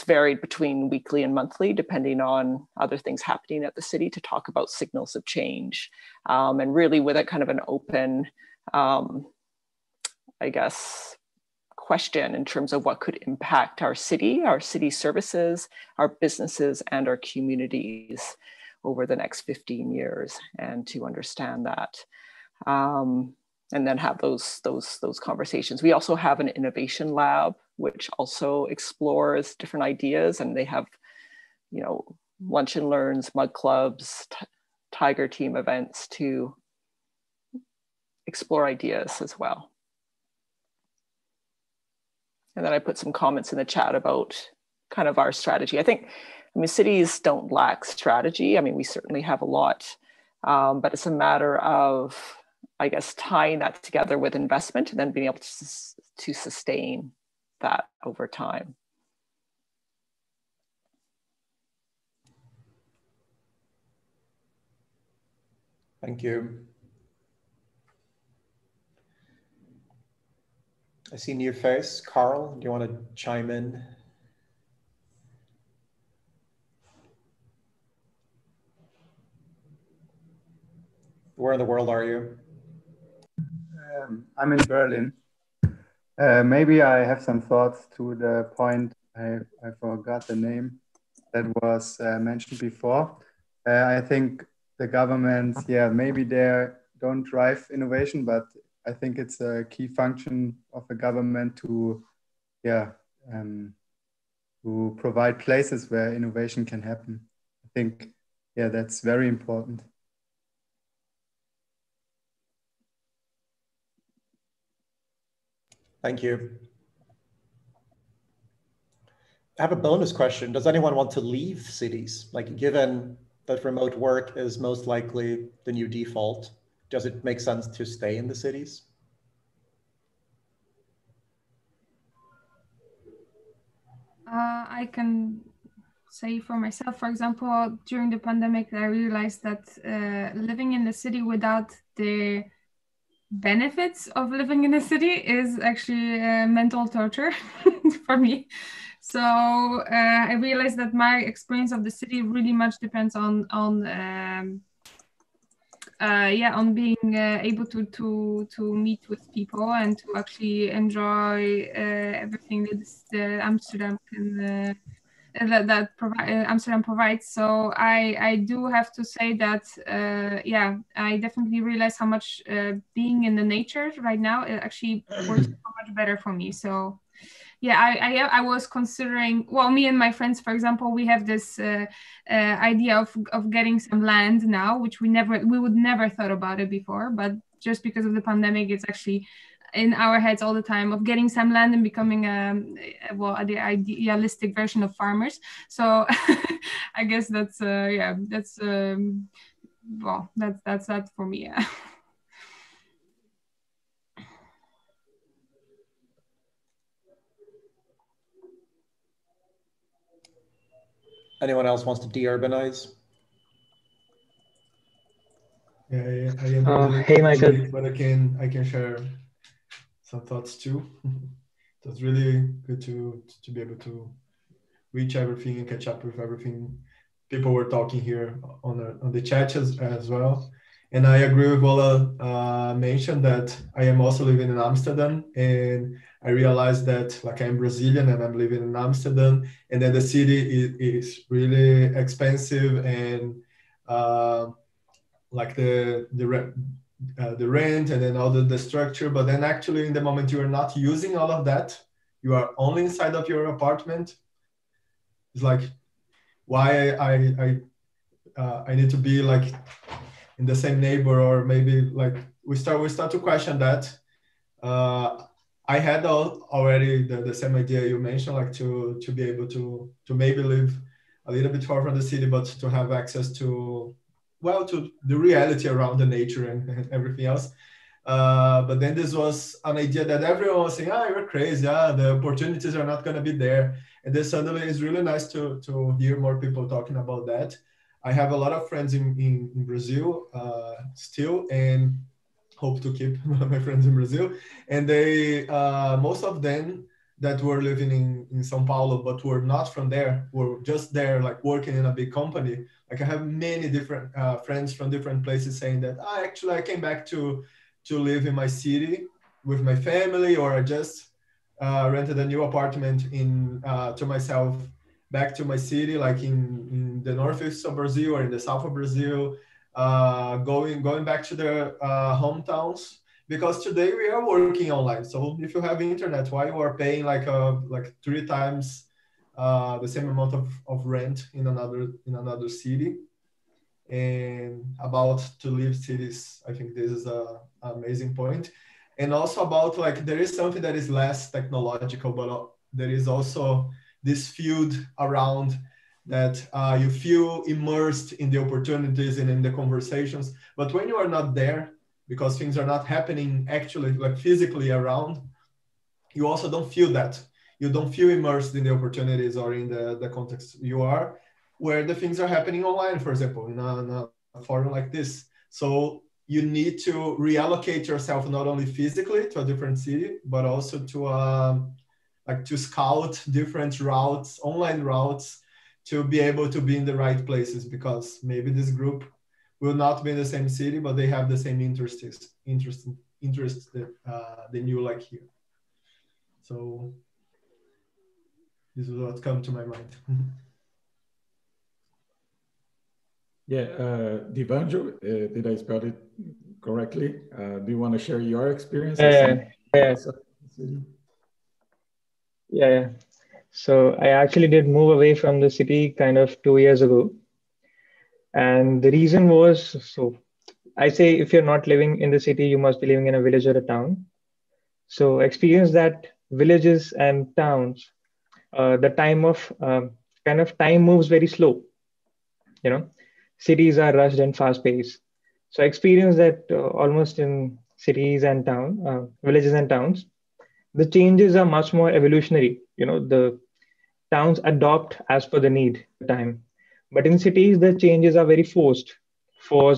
varied between weekly and monthly, depending on other things happening at the city, to talk about signals of change, and really with a kind of an open, I guess, question in terms of what could impact our city services, our businesses, and our communities over the next 15 years, and to understand that. And then have those conversations. We also have an innovation lab, which also explores different ideas, and they have you know, lunch and learns, mug clubs, tiger team events to explore ideas as well. And then I put some comments in the chat about kind of our strategy. I think, I mean, cities don't lack strategy. I mean, we certainly have a lot, but it's a matter of, I guess, tying that together with investment and then being able to sustain that over time. Thank you. I see your face. Carl, do you want to chime in? Where in the world are you? I'm in Berlin. Maybe I have some thoughts to the point, I forgot the name that was mentioned before. I think the governments, yeah, maybe they don't drive innovation, but I think it's a key function of the government to, yeah, to provide places where innovation can happen. I think, yeah, that's very important. Thank you. I have a bonus question. Does anyone want to leave cities? Like, given that remote work is most likely the new default, does it make sense to stay in the cities? I can say for myself, for example, during the pandemic, I realized that living in the city without the benefits of living in a city is actually mental torture for me. So I realized that my experience of the city really much depends on being able to meet with people and to actually enjoy everything that Amsterdam can Amsterdam provides. So I do have to say that yeah, I definitely realize how much being in the nature right now, it actually works so much better for me. So yeah, I was considering, well, me and my friends, for example, we have this idea of getting some land now, which we would never thought about it before, but just because of the pandemic, it's actually in our heads all the time, of getting some land and becoming the idealistic version of farmers. So I guess that's yeah, that's that for me. Yeah. Anyone else wants to de-urbanize? Yeah, I am. Hey, Michael. But I can share some thoughts too. So it's really good to be able to reach everything and catch up with everything. People were talking here on the chat as well. And I agree with Ola mentioned that I am also living in Amsterdam, and I realized that, like, I'm Brazilian and I'm living in Amsterdam, and then the city is really expensive, and like the rent and then all the structure. But then actually, in the moment you are not using all of that, you are only inside of your apartment. It's like, why I need to be like in the same neighbor, or maybe like we start to question that. I had already the same idea you mentioned, like to be able to maybe live a little bit far from the city, but to have access to the reality around the nature and everything else. But then this was an idea that everyone was saying, you're crazy, the opportunities are not gonna be there. And then suddenly it's really nice to hear more people talking about that. I have a lot of friends in Brazil still, and hope to keep my friends in Brazil. And they, most of them that were living in São Paulo, but were not from there, were just there, like working in a big company. Like, I have many different friends from different places saying that, actually I came back to live in my city with my family, or I just rented a new apartment to myself, back to my city, like in the northeast of Brazil or in the south of Brazil, going back to their hometowns. Because today we are working online. So if you have internet, why you are paying like 3 times the same amount of rent in another city. And about to leave cities, I think this is an amazing point. And also about, like, there is something that is less technological, but there is also this field around that you feel immersed in the opportunities and in the conversations. But when you are not there, because things are not happening actually, like physically around, you also don't feel that. You don't feel immersed in the opportunities or in the context you are, where the things are happening online, for example, in a forum like this. So you need to reallocate yourself, not only physically to a different city, but also to like to scout different routes, online routes, to be able to be in the right places, because maybe this group will not be in the same city, but they have the same interests that than you, like here. So this is what comes to my mind. Yeah, Devanshu, did I spell it correctly? Do you want to share your experience? Yeah. So I actually did move away from the city kind of 2 years ago. And the reason was, so I say, if you're not living in the city, you must be living in a village or a town. So experience that villages and towns, the time of, kind of time moves very slow, you know, cities are rushed and fast paced. So I experienced that almost in cities and town, villages and towns, the changes are much more evolutionary. You know, the towns adopt as per the need time. But in cities, the changes are very forced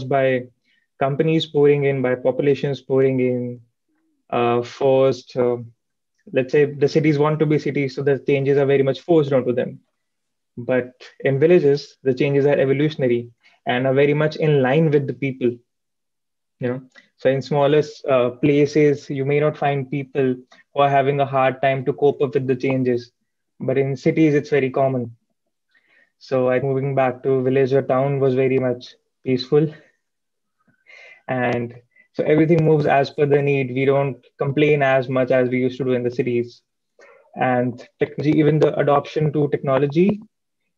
by companies pouring in, by populations pouring in, forced, let's say the cities want to be cities, so the changes are very much forced onto them. But in villages, the changes are evolutionary and are very much in line with the people, you know. So in smaller places, you may not find people who are having a hard time to cope up with the changes, but in cities, it's very common. So I moving back to village or town was very much peaceful. And so everything moves as per the need. We don't complain as much as we used to do in the cities. And technology, even the adoption to technology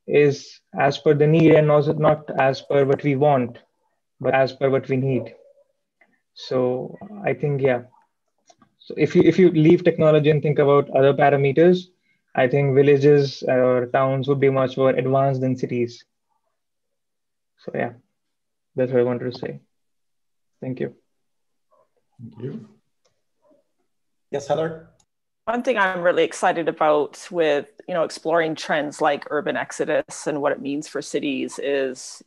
is as per the need and also not as per what we want, but as per what we need. So I think, yeah. So if you leave technology and think about other parameters, I think villages or towns would be much more advanced than cities. So yeah, that's what I wanted to say. Thank you. Thank you. Yes, Heather? One thing I'm really excited about with, you know, exploring trends like urban exodus and what it means for cities is,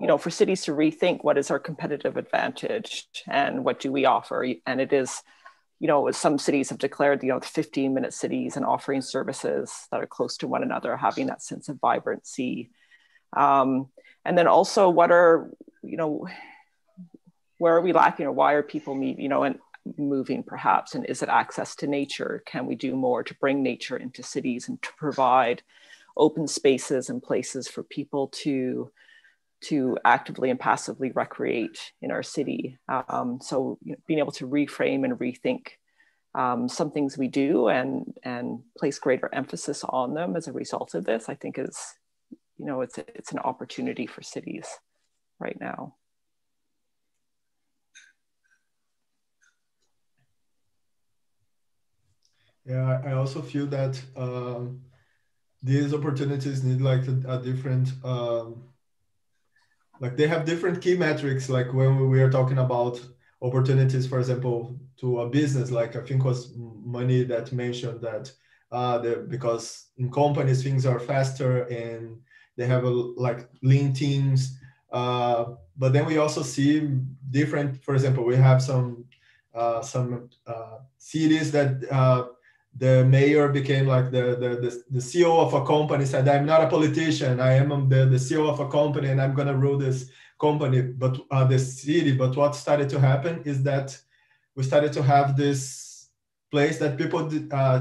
you know, for cities to rethink what is our competitive advantage and what do we offer. And it is, you know, some cities have declared, you know, the 15-minute cities and offering services that are close to one another, having that sense of vibrancy. And then also what are, you know, where are we lacking, or why are people moving perhaps? And is it access to nature? Can we do more to bring nature into cities and to provide open spaces and places for people to actively and passively recreate in our city. So you know, being able to reframe and rethink some things we do and place greater emphasis on them as a result of this, I think is, you know, it's an opportunity for cities right now. Yeah, I also feel that these opportunities need like a different, like they have different key metrics, like when we are talking about opportunities, for example, to a business, like I think was Mani that mentioned that because in companies, things are faster and they have like lean teams. But then we also see different, for example, we have some cities that the mayor became like the CEO of a company, said, I'm not a politician, I am the CEO of a company and I'm going to rule this company, but this city. But what started to happen is that we started to have this place that people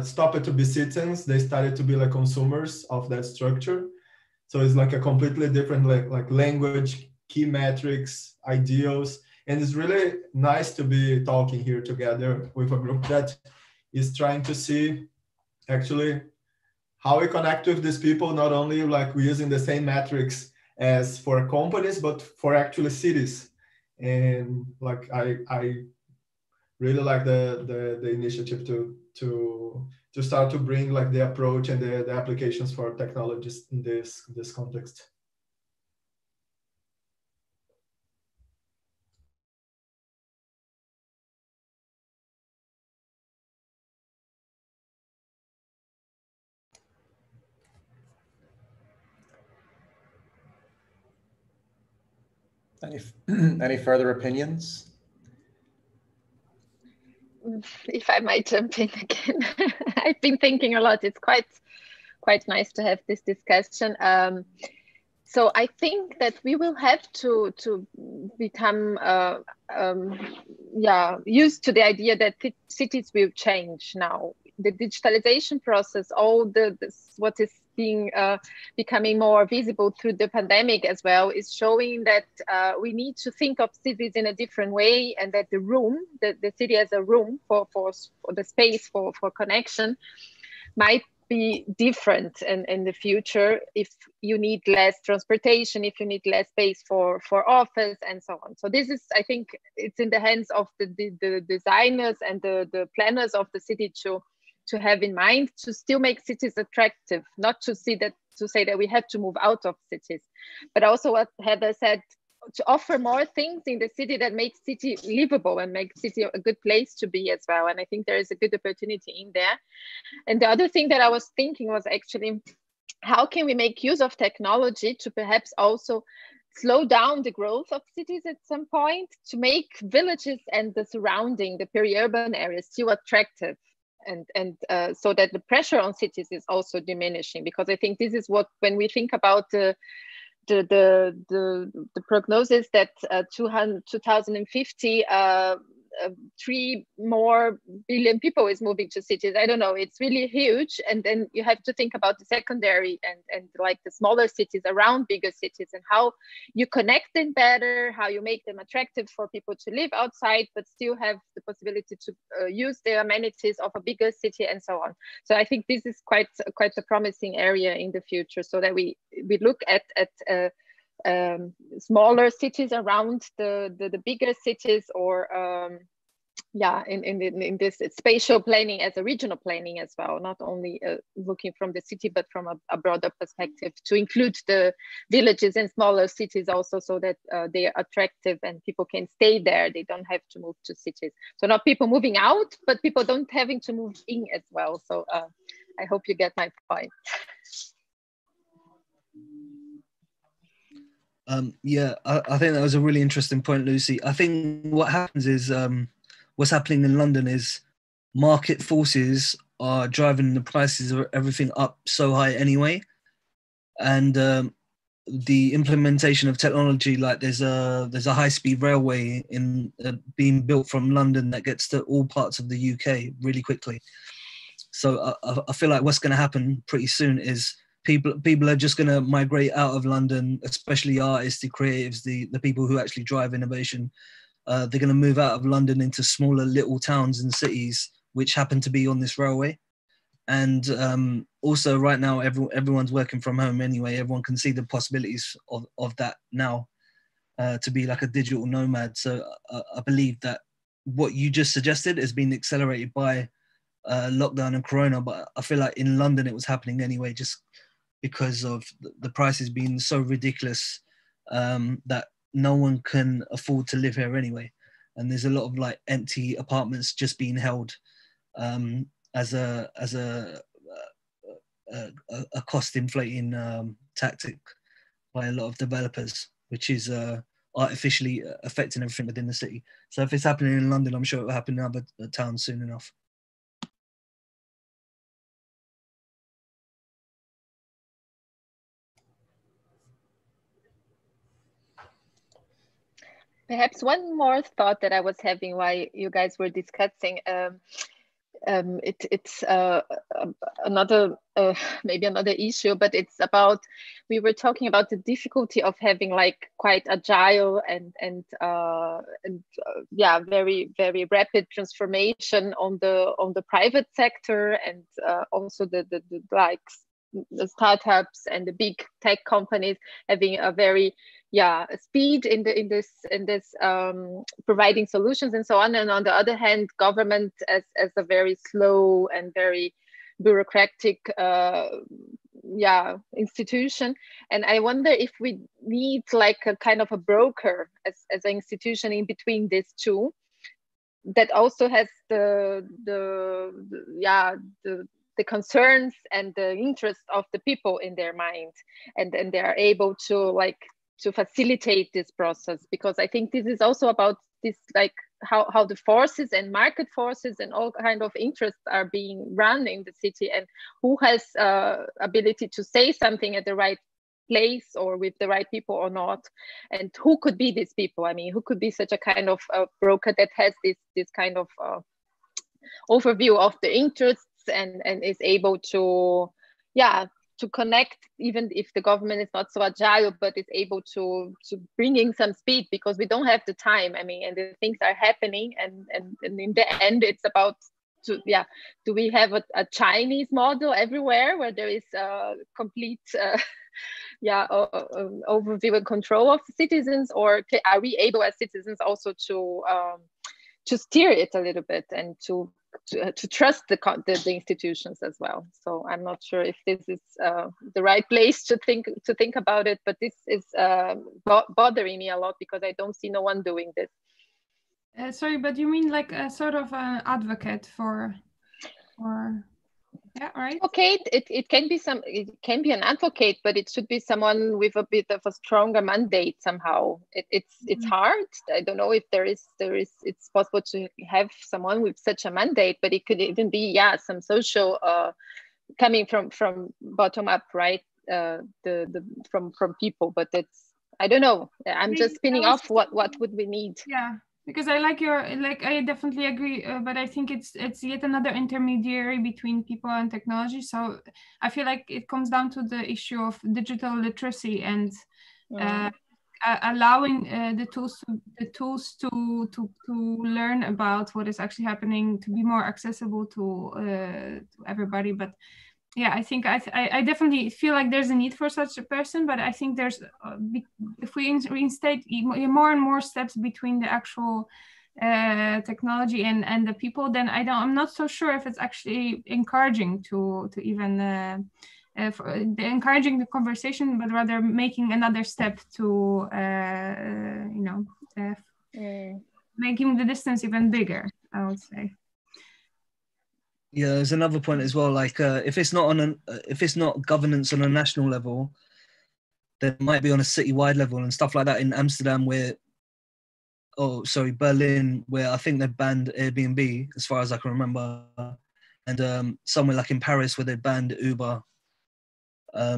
stopped to be citizens. They started to be like consumers of that structure. So it's like a completely different like language, key metrics, ideals. And it's really nice to be talking here together with a group that is trying to see actually how we connect with these people, not only like we're using the same metrics as for companies, but for actually cities. And like I really like the initiative to start to bring like the approach and the applications for technologies in this context. Any further opinions? If I might jump in again, I've been thinking a lot. It's quite nice to have this discussion. So I think that we will have to become used to the idea that cities will change now. The digitalization process, all what is being becoming more visible through the pandemic as well, is showing that we need to think of cities in a different way, and that the city as a room for the space for connection, might be different in the future. If you need less transportation, if you need less space for office and so on. So this is, I think, it's in the hands of the designers and the planners of the city to have in mind to still make cities attractive, not to say that we have to move out of cities, but also what Heather said, to offer more things in the city that make city livable and make city a good place to be as well. And I think there is a good opportunity in there. And the other thing that I was thinking was actually, how can we make use of technology to perhaps also slow down the growth of cities at some point, to make villages and the surrounding, the peri-urban areas still attractive? And so that the pressure on cities is also diminishing, because I think this is what, when we think about the prognosis that 2050, 3 more billion people is moving to cities. I don't know, it's really huge. And then you have to think about the secondary and like the smaller cities around bigger cities, and how you connect them better, how you make them attractive for people to live outside, but still have the possibility to use the amenities of a bigger city and so on. So I think this is quite a promising area in the future, so that we look at smaller cities around the bigger cities, or in this spatial planning as a regional planning as well, not only looking from the city, but from a broader perspective, to include the villages and smaller cities also, so that they are attractive and people can stay there. They don't have to move to cities. So not people moving out, but people don't having to move in as well. So I hope you get my point. I think that was a really interesting point, Lucy. I think what happens is what's happening in London is market forces are driving the prices of everything up so high anyway. And the implementation of technology, like there's a high-speed railway in being built from London that gets to all parts of the UK really quickly. So I feel like what's going to happen pretty soon is People are just going to migrate out of London, especially artists, the creatives, the people who actually drive innovation. They're going to move out of London into smaller little towns and cities, which happen to be on this railway. And also right now, everyone's working from home anyway. Everyone can see the possibilities of that now, to be like a digital nomad. So I believe that what you just suggested is being accelerated by lockdown and Corona, but I feel like in London it was happening anyway, just because of the prices being so ridiculous that no one can afford to live here anyway. And there's a lot of like empty apartments just being held as a cost inflating tactic by a lot of developers, which is artificially affecting everything within the city. So if it's happening in London, I'm sure it will happen in other towns soon enough. Perhaps one more thought that I was having while you guys were discussing, it's another, maybe another issue, but it's about, we were talking about the difficulty of having like quite agile and very, very rapid transformation on the private sector, and also the like the startups and the big tech companies having a very speed in this providing solutions and so on. And on the other hand, government as a very slow and very bureaucratic institution. And I wonder if we need like a kind of a broker as an institution in between these two that also has the concerns and the interest of the people in their mind, and they are able to to facilitate this process, because I think this is also about this how the forces and market forces and all kind of interests are being run in the city, and who has ability to say something at the right place or with the right people or not, and who could be these people. I mean, who could be such a kind of broker that has this kind of overview of the interests and is able to connect, even if the government is not so agile, but is able to bring in some speed, because we don't have the time. I mean, and the things are happening, and in the end, it's about do we have a Chinese model everywhere where there is a complete overview and control of citizens, or are we able as citizens also to steer it a little bit and to trust the institutions as well? So I'm not sure if this is the right place to think about it, but this is bothering me a lot because I don't see no one doing this. Sorry, but you mean like a sort of an advocate for yeah, right? Okay, it can be an advocate, but it should be someone with a bit of a stronger mandate somehow. It's hard. I don't know if there is. It's possible to have someone with such a mandate, but it could even be some social coming from bottom up, right? From people, but that's, I don't know. I'm just spinning off what would we need. Yeah. Because I like I definitely agree, but I think it's yet another intermediary between people and technology. So I feel like it comes down to the issue of digital literacy and allowing the tools to learn about what is actually happening, to be more accessible to everybody. But yeah, I think I definitely feel like there's a need for such a person, but I think there's, if we reinstate more and more steps between the actual technology and the people, then I'm not so sure if it's actually encouraging to even, encouraging the conversation, but rather making another step to, making the distance even bigger, I would say. Yeah, there's another point as well. Like, if it's not governance on a national level, then it might be on a citywide level and stuff like that. In Amsterdam, Berlin, where I think they banned Airbnb, as far as I can remember, and somewhere like in Paris where they banned Uber. I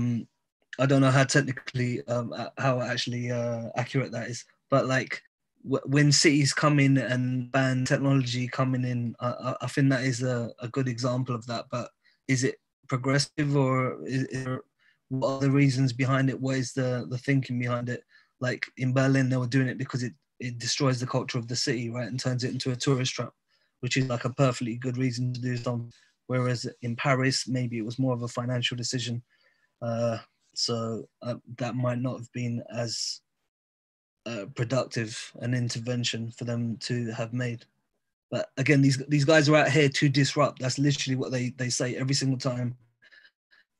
don't know how technically, how actually accurate that is, but like, when cities come in and ban technology coming in, I think that is a good example of that. But is it progressive, or what are the reasons behind it? What is the thinking behind it? Like in Berlin, they were doing it because it destroys the culture of the city, right, and turns it into a tourist trap, which is like a perfectly good reason to do something. Whereas in Paris, maybe it was more of a financial decision. So that might not have been as productive an intervention for them to have made. But again, these guys are out here to disrupt. That's literally what they say every single time,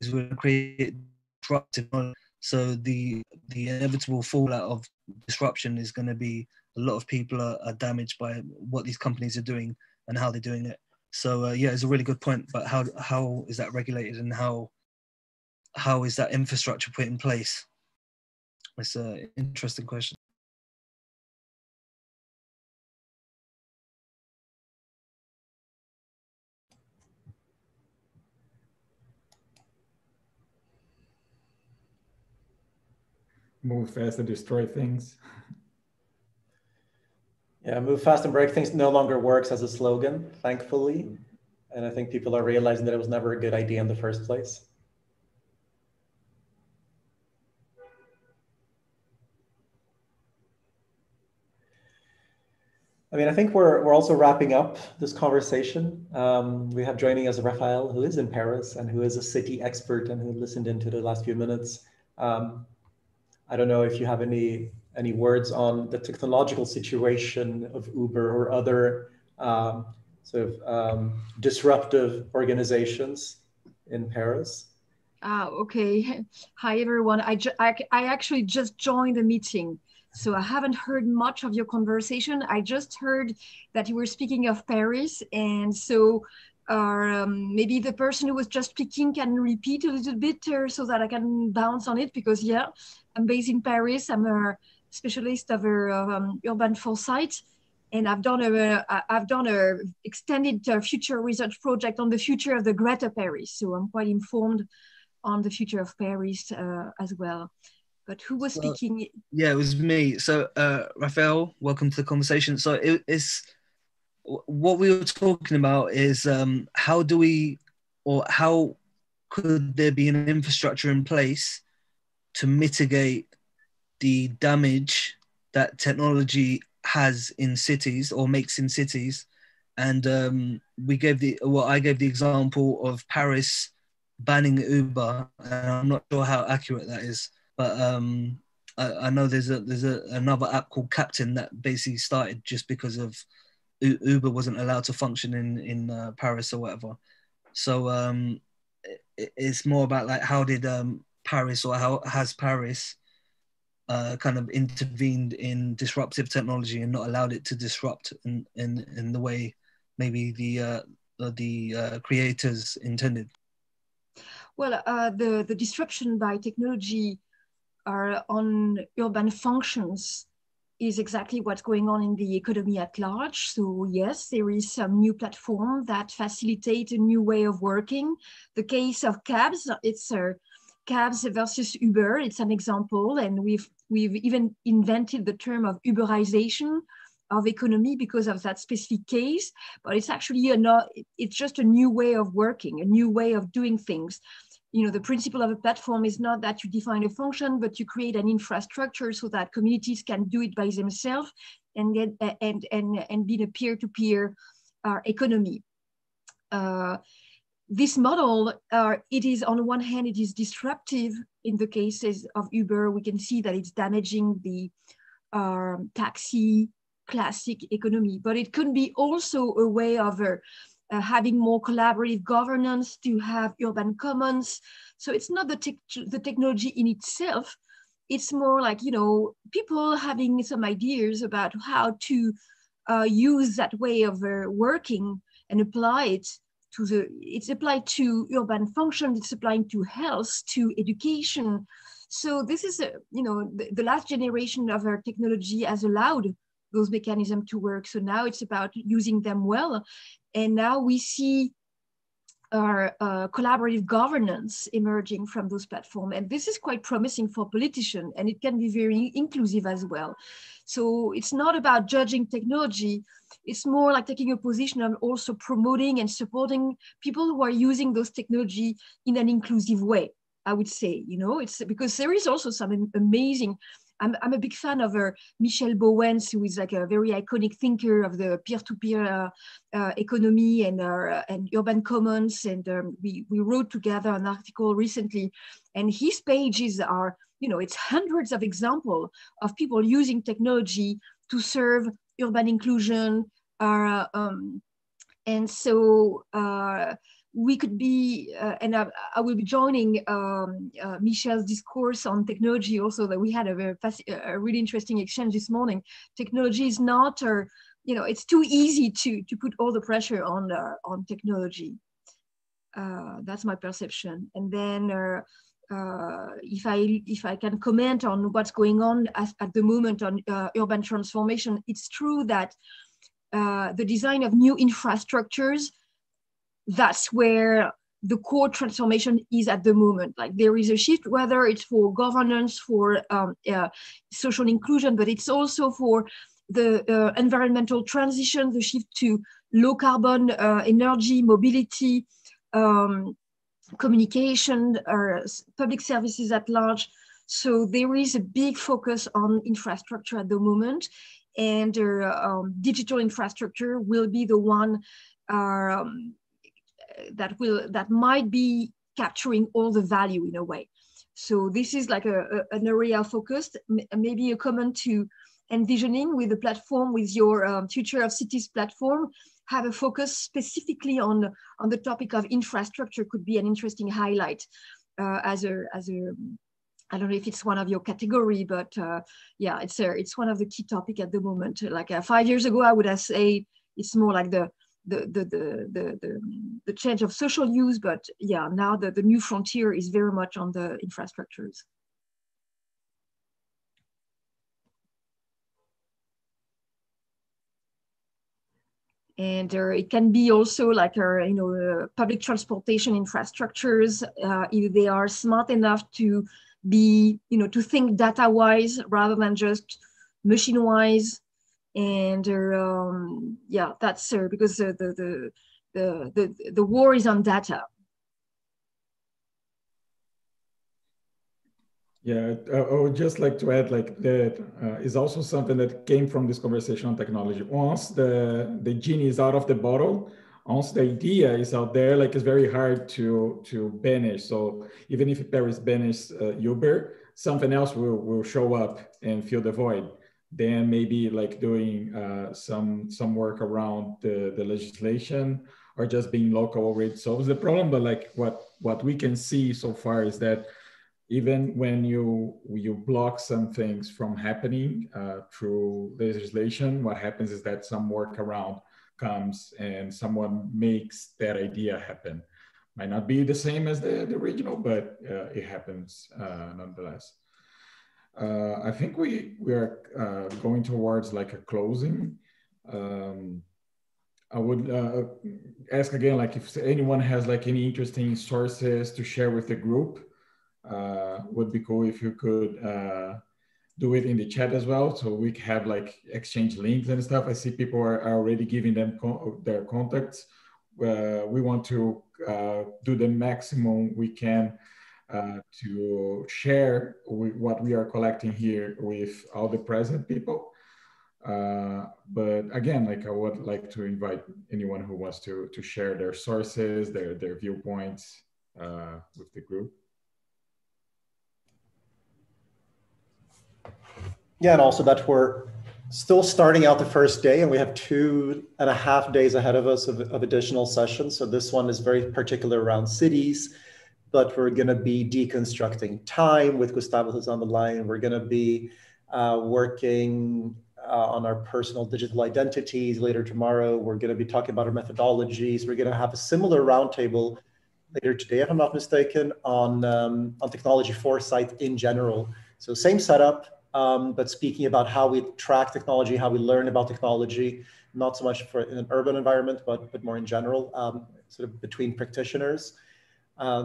is we're going to create disruptive. So the inevitable fallout of disruption is going to be a lot of people are damaged by what these companies are doing and how they're doing it. So it's a really good point. But how is that regulated, and how is that infrastructure put in place? It's an interesting question. Move fast and destroy things. Yeah, move fast and break things no longer works as a slogan, thankfully. And I think people are realizing that it was never a good idea in the first place. I mean, I think we're also wrapping up this conversation. We have joining us Raphael, who is in Paris and who is a city expert and who listened into the last few minutes. I don't know if you have any words on the technological situation of Uber or other disruptive organizations in Paris. Okay. Hi, everyone. I actually just joined the meeting, so I haven't heard much of your conversation. I just heard that you were speaking of Paris, and so maybe the person who was just speaking can repeat a little bit so that I can bounce on it, because yeah, I'm based in Paris. I'm a specialist of urban foresight, and I've done a extended future research project on the future of the Greater Paris. So I'm quite informed on the future of Paris as well. But who was speaking? Yeah, it was me. So Raphael, welcome to the conversation. So it's what we were talking about is how do we, or how could there be an infrastructure in place to mitigate the damage that technology has in cities or makes in cities. And I gave the example of Paris banning Uber, and I'm not sure how accurate that is. But I know there's another app called Captain that basically started just because of Uber wasn't allowed to function in Paris or whatever. So it's more about like how did Paris, or how has Paris kind of intervened in disruptive technology and not allowed it to disrupt in the way maybe the creators intended. Well, the disruption by technology on urban functions is exactly what's going on in the economy at large. So yes, there is some new platform that facilitate a new way of working. The case of cabs, it's cabs versus Uber, it's an example. And we've even invented the term of Uberization of economy because of that specific case, but it's actually it's just a new way of working, a new way of doing things. You know, the principle of a platform is not that you define a function, but you create an infrastructure so that communities can do it by themselves and get and be in a peer-to-peer economy. This model, it is on one hand, it is disruptive. In the cases of Uber, we can see that it's damaging the taxi classic economy, but it could be also a way of having more collaborative governance, to have urban commons. So it's not the technology in itself, it's more like, you know, people having some ideas about how to use that way of working and apply it to it's applied to urban functions, it's applied to health, to education. So this is, you know, the last generation of our technology has allowed those mechanisms to work. So now it's about using them well. And now we see our collaborative governance emerging from those platforms. And this is quite promising for politicians, and it can be very inclusive as well. So it's not about judging technology. It's more like taking a position on also promoting and supporting people who are using those technology in an inclusive way, I would say. You know, it's because there is also some amazing, I'm a big fan of Michel Bauwels, who is like a very iconic thinker of the peer-to-peer economy and urban commons. And we wrote together an article recently, and his pages are, you know, it's hundreds of examples of people using technology to serve urban inclusion. And so we could be, and I will be joining Michel's discourse on technology also, that we had a really interesting exchange this morning. Technology is not, you know, it's too easy to put all the pressure on technology. That's my perception. And then if I can comment on what's going on at the moment on urban transformation, it's true that the design of new infrastructures, that's where the core transformation is at the moment. Like there is a shift, whether it's for governance, for social inclusion, but it's also for the environmental transition, the shift to low carbon energy, mobility, communication, public services at large. So there is a big focus on infrastructure at the moment. and their digital infrastructure will be the one that might be capturing all the value in a way. So this is like an area focused, maybe a comment to envisioning with the platform, with your Future of Cities platform, have a focus specifically on the topic of infrastructure could be an interesting highlight as a I don't know if it's one of your category, but yeah, it's one of the key topic at the moment. Like 5 years ago, I would have say it's more like the change of social use, but yeah, now the new frontier is very much on the infrastructures. And it can be also like you know, public transportation infrastructures, if they are smart enough to be, you know, to think data-wise rather than just machine-wise. And yeah, that's because the war is on data. Yeah, I would just like to add like that is also something that came from this conversation on technology. Once the genie is out of the bottle, once the idea is out there, like it's very hard to banish. So even if Paris banished Uber, something else will show up and fill the void. Then maybe like doing some work around the legislation or just being local already solves the problem. But like what we can see so far is that even when you block some things from happening through legislation, what happens is that some workaround comes and someone makes that idea happen. Might not be the same as the original, but it happens nonetheless. I think we are going towards like a closing. I would ask again, like if anyone has like any interesting sources to share with the group, would be cool if you could do it in the chat as well, so we have like exchange links and stuff. I see people are already giving them their contacts. We want to do the maximum we can to share what we are collecting here with all the present people. But again, like I would like to invite anyone who wants to share their sources, their viewpoints with the group. Yeah, and also that we're still starting out the first day and we have 2.5 days ahead of us of additional sessions. So this one is very particular around cities, but we're gonna be deconstructing time with Gustavo, who's on the line. We're gonna be working on our personal digital identities later tomorrow. We're gonna be talking about our methodologies. We're gonna have a similar roundtable later today, if I'm not mistaken, on technology foresight in general. So same setup, but speaking about how we track technology, how we learn about technology, not so much for in an urban environment, but more in general, sort of between practitioners.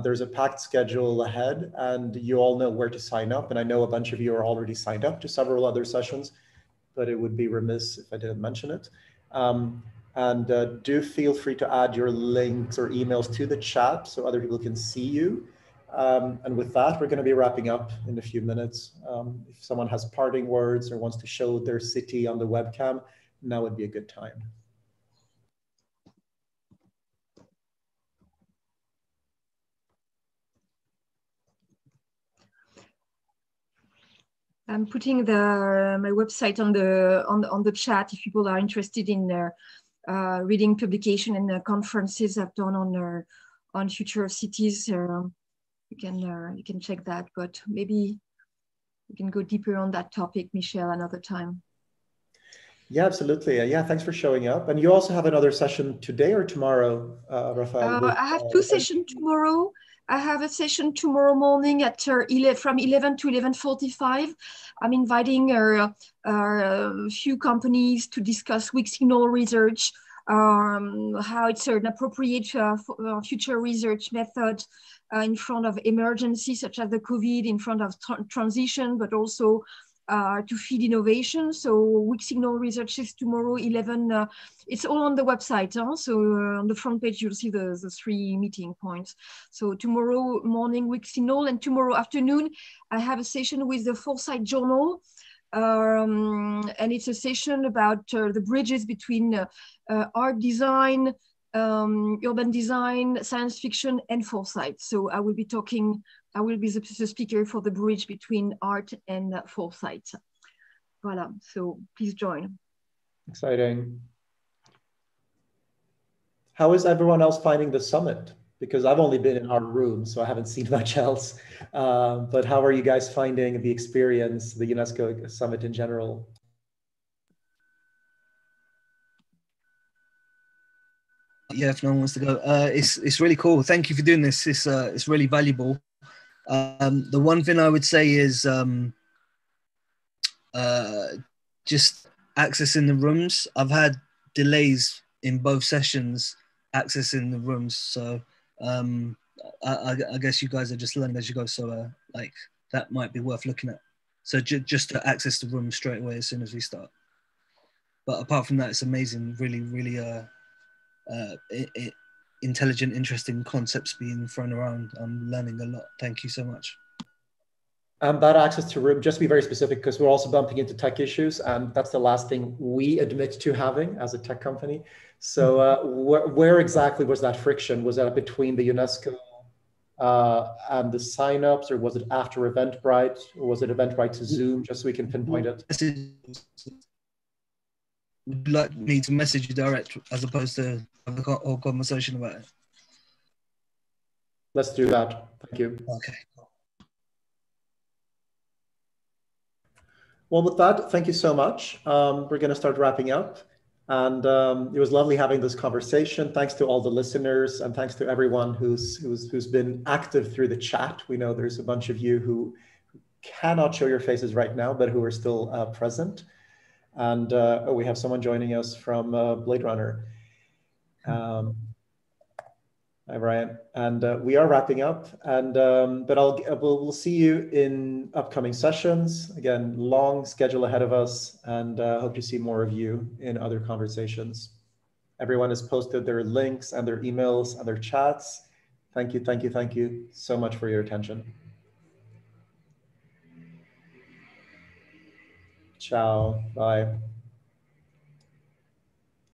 There's a packed schedule ahead, and you all know where to sign up. And I know a bunch of you are already signed up to several other sessions, but it would be remiss if I didn't mention it. And do feel free to add your links or emails to the chat so other people can see you. And with that, we're going to be wrapping up in a few minutes. If someone has parting words or wants to show their city on the webcam, now would be a good time. I'm putting my website on the chat if people are interested in reading publication and conferences I've done on Future of Cities. You can check that, but maybe we can go deeper on that topic, Michel, another time. Yeah, absolutely. Yeah, thanks for showing up. And you also have another session today or tomorrow, Raphael? I have two sessions tomorrow. I have a session tomorrow morning at from 11 to 11:45. I'm inviting a few companies to discuss weak signal research, how it's an appropriate future research method in front of emergencies such as the COVID, in front of transition, but also to feed innovation. So weak signal research is tomorrow 11. It's all on the website. Huh? So on the front page, you'll see the 3 meeting points. So tomorrow morning, weak signal, and tomorrow afternoon, I have a session with the Foresight Journal and it's a session about the bridges between art design, urban design, science fiction, and foresight. So I will be talking, I will be the speaker for the bridge between art and foresight. Voilà, so please join. Exciting. How is everyone else finding the summit? Because I've only been in our room, so I haven't seen much else. But how are you guys finding the experience, the UNESCO summit in general? Yeah, if no one wants to go, it's really cool. Thank you for doing this. It's really valuable. The one thing I would say is just accessing the rooms. I've had delays in both sessions accessing the rooms, so I guess you guys are just learning as you go, so like that might be worth looking at. So just to access the room straight away as soon as we start. But apart from that, it's amazing, really, really intelligent, interesting concepts being thrown around. I'm learning a lot. Thank you so much. About access to room, just to be very specific, because we're also bumping into tech issues, and that's the last thing we admit to having as a tech company. So where exactly was that friction? Was that between the UNESCO and the signups, or was it after Eventbrite, or was it Eventbrite to Zoom, just so we can pinpoint it? Would like me to message you direct as opposed to have a whole conversation about it. Let's do that. Thank you. Okay. Well, with that, thank you so much. We're going to start wrapping up. And it was lovely having this conversation. Thanks to all the listeners, and thanks to everyone who's been active through the chat. We know there's a bunch of you who cannot show your faces right now, but who are still present. And we have someone joining us from Blade Runner. Hi, Brian. And we are wrapping up, and but we'll see you in upcoming sessions. Again, long schedule ahead of us, and hope to see more of you in other conversations. Everyone has posted their links and their emails and their chats. Thank you, thank you, thank you so much for your attention. Ciao, bye.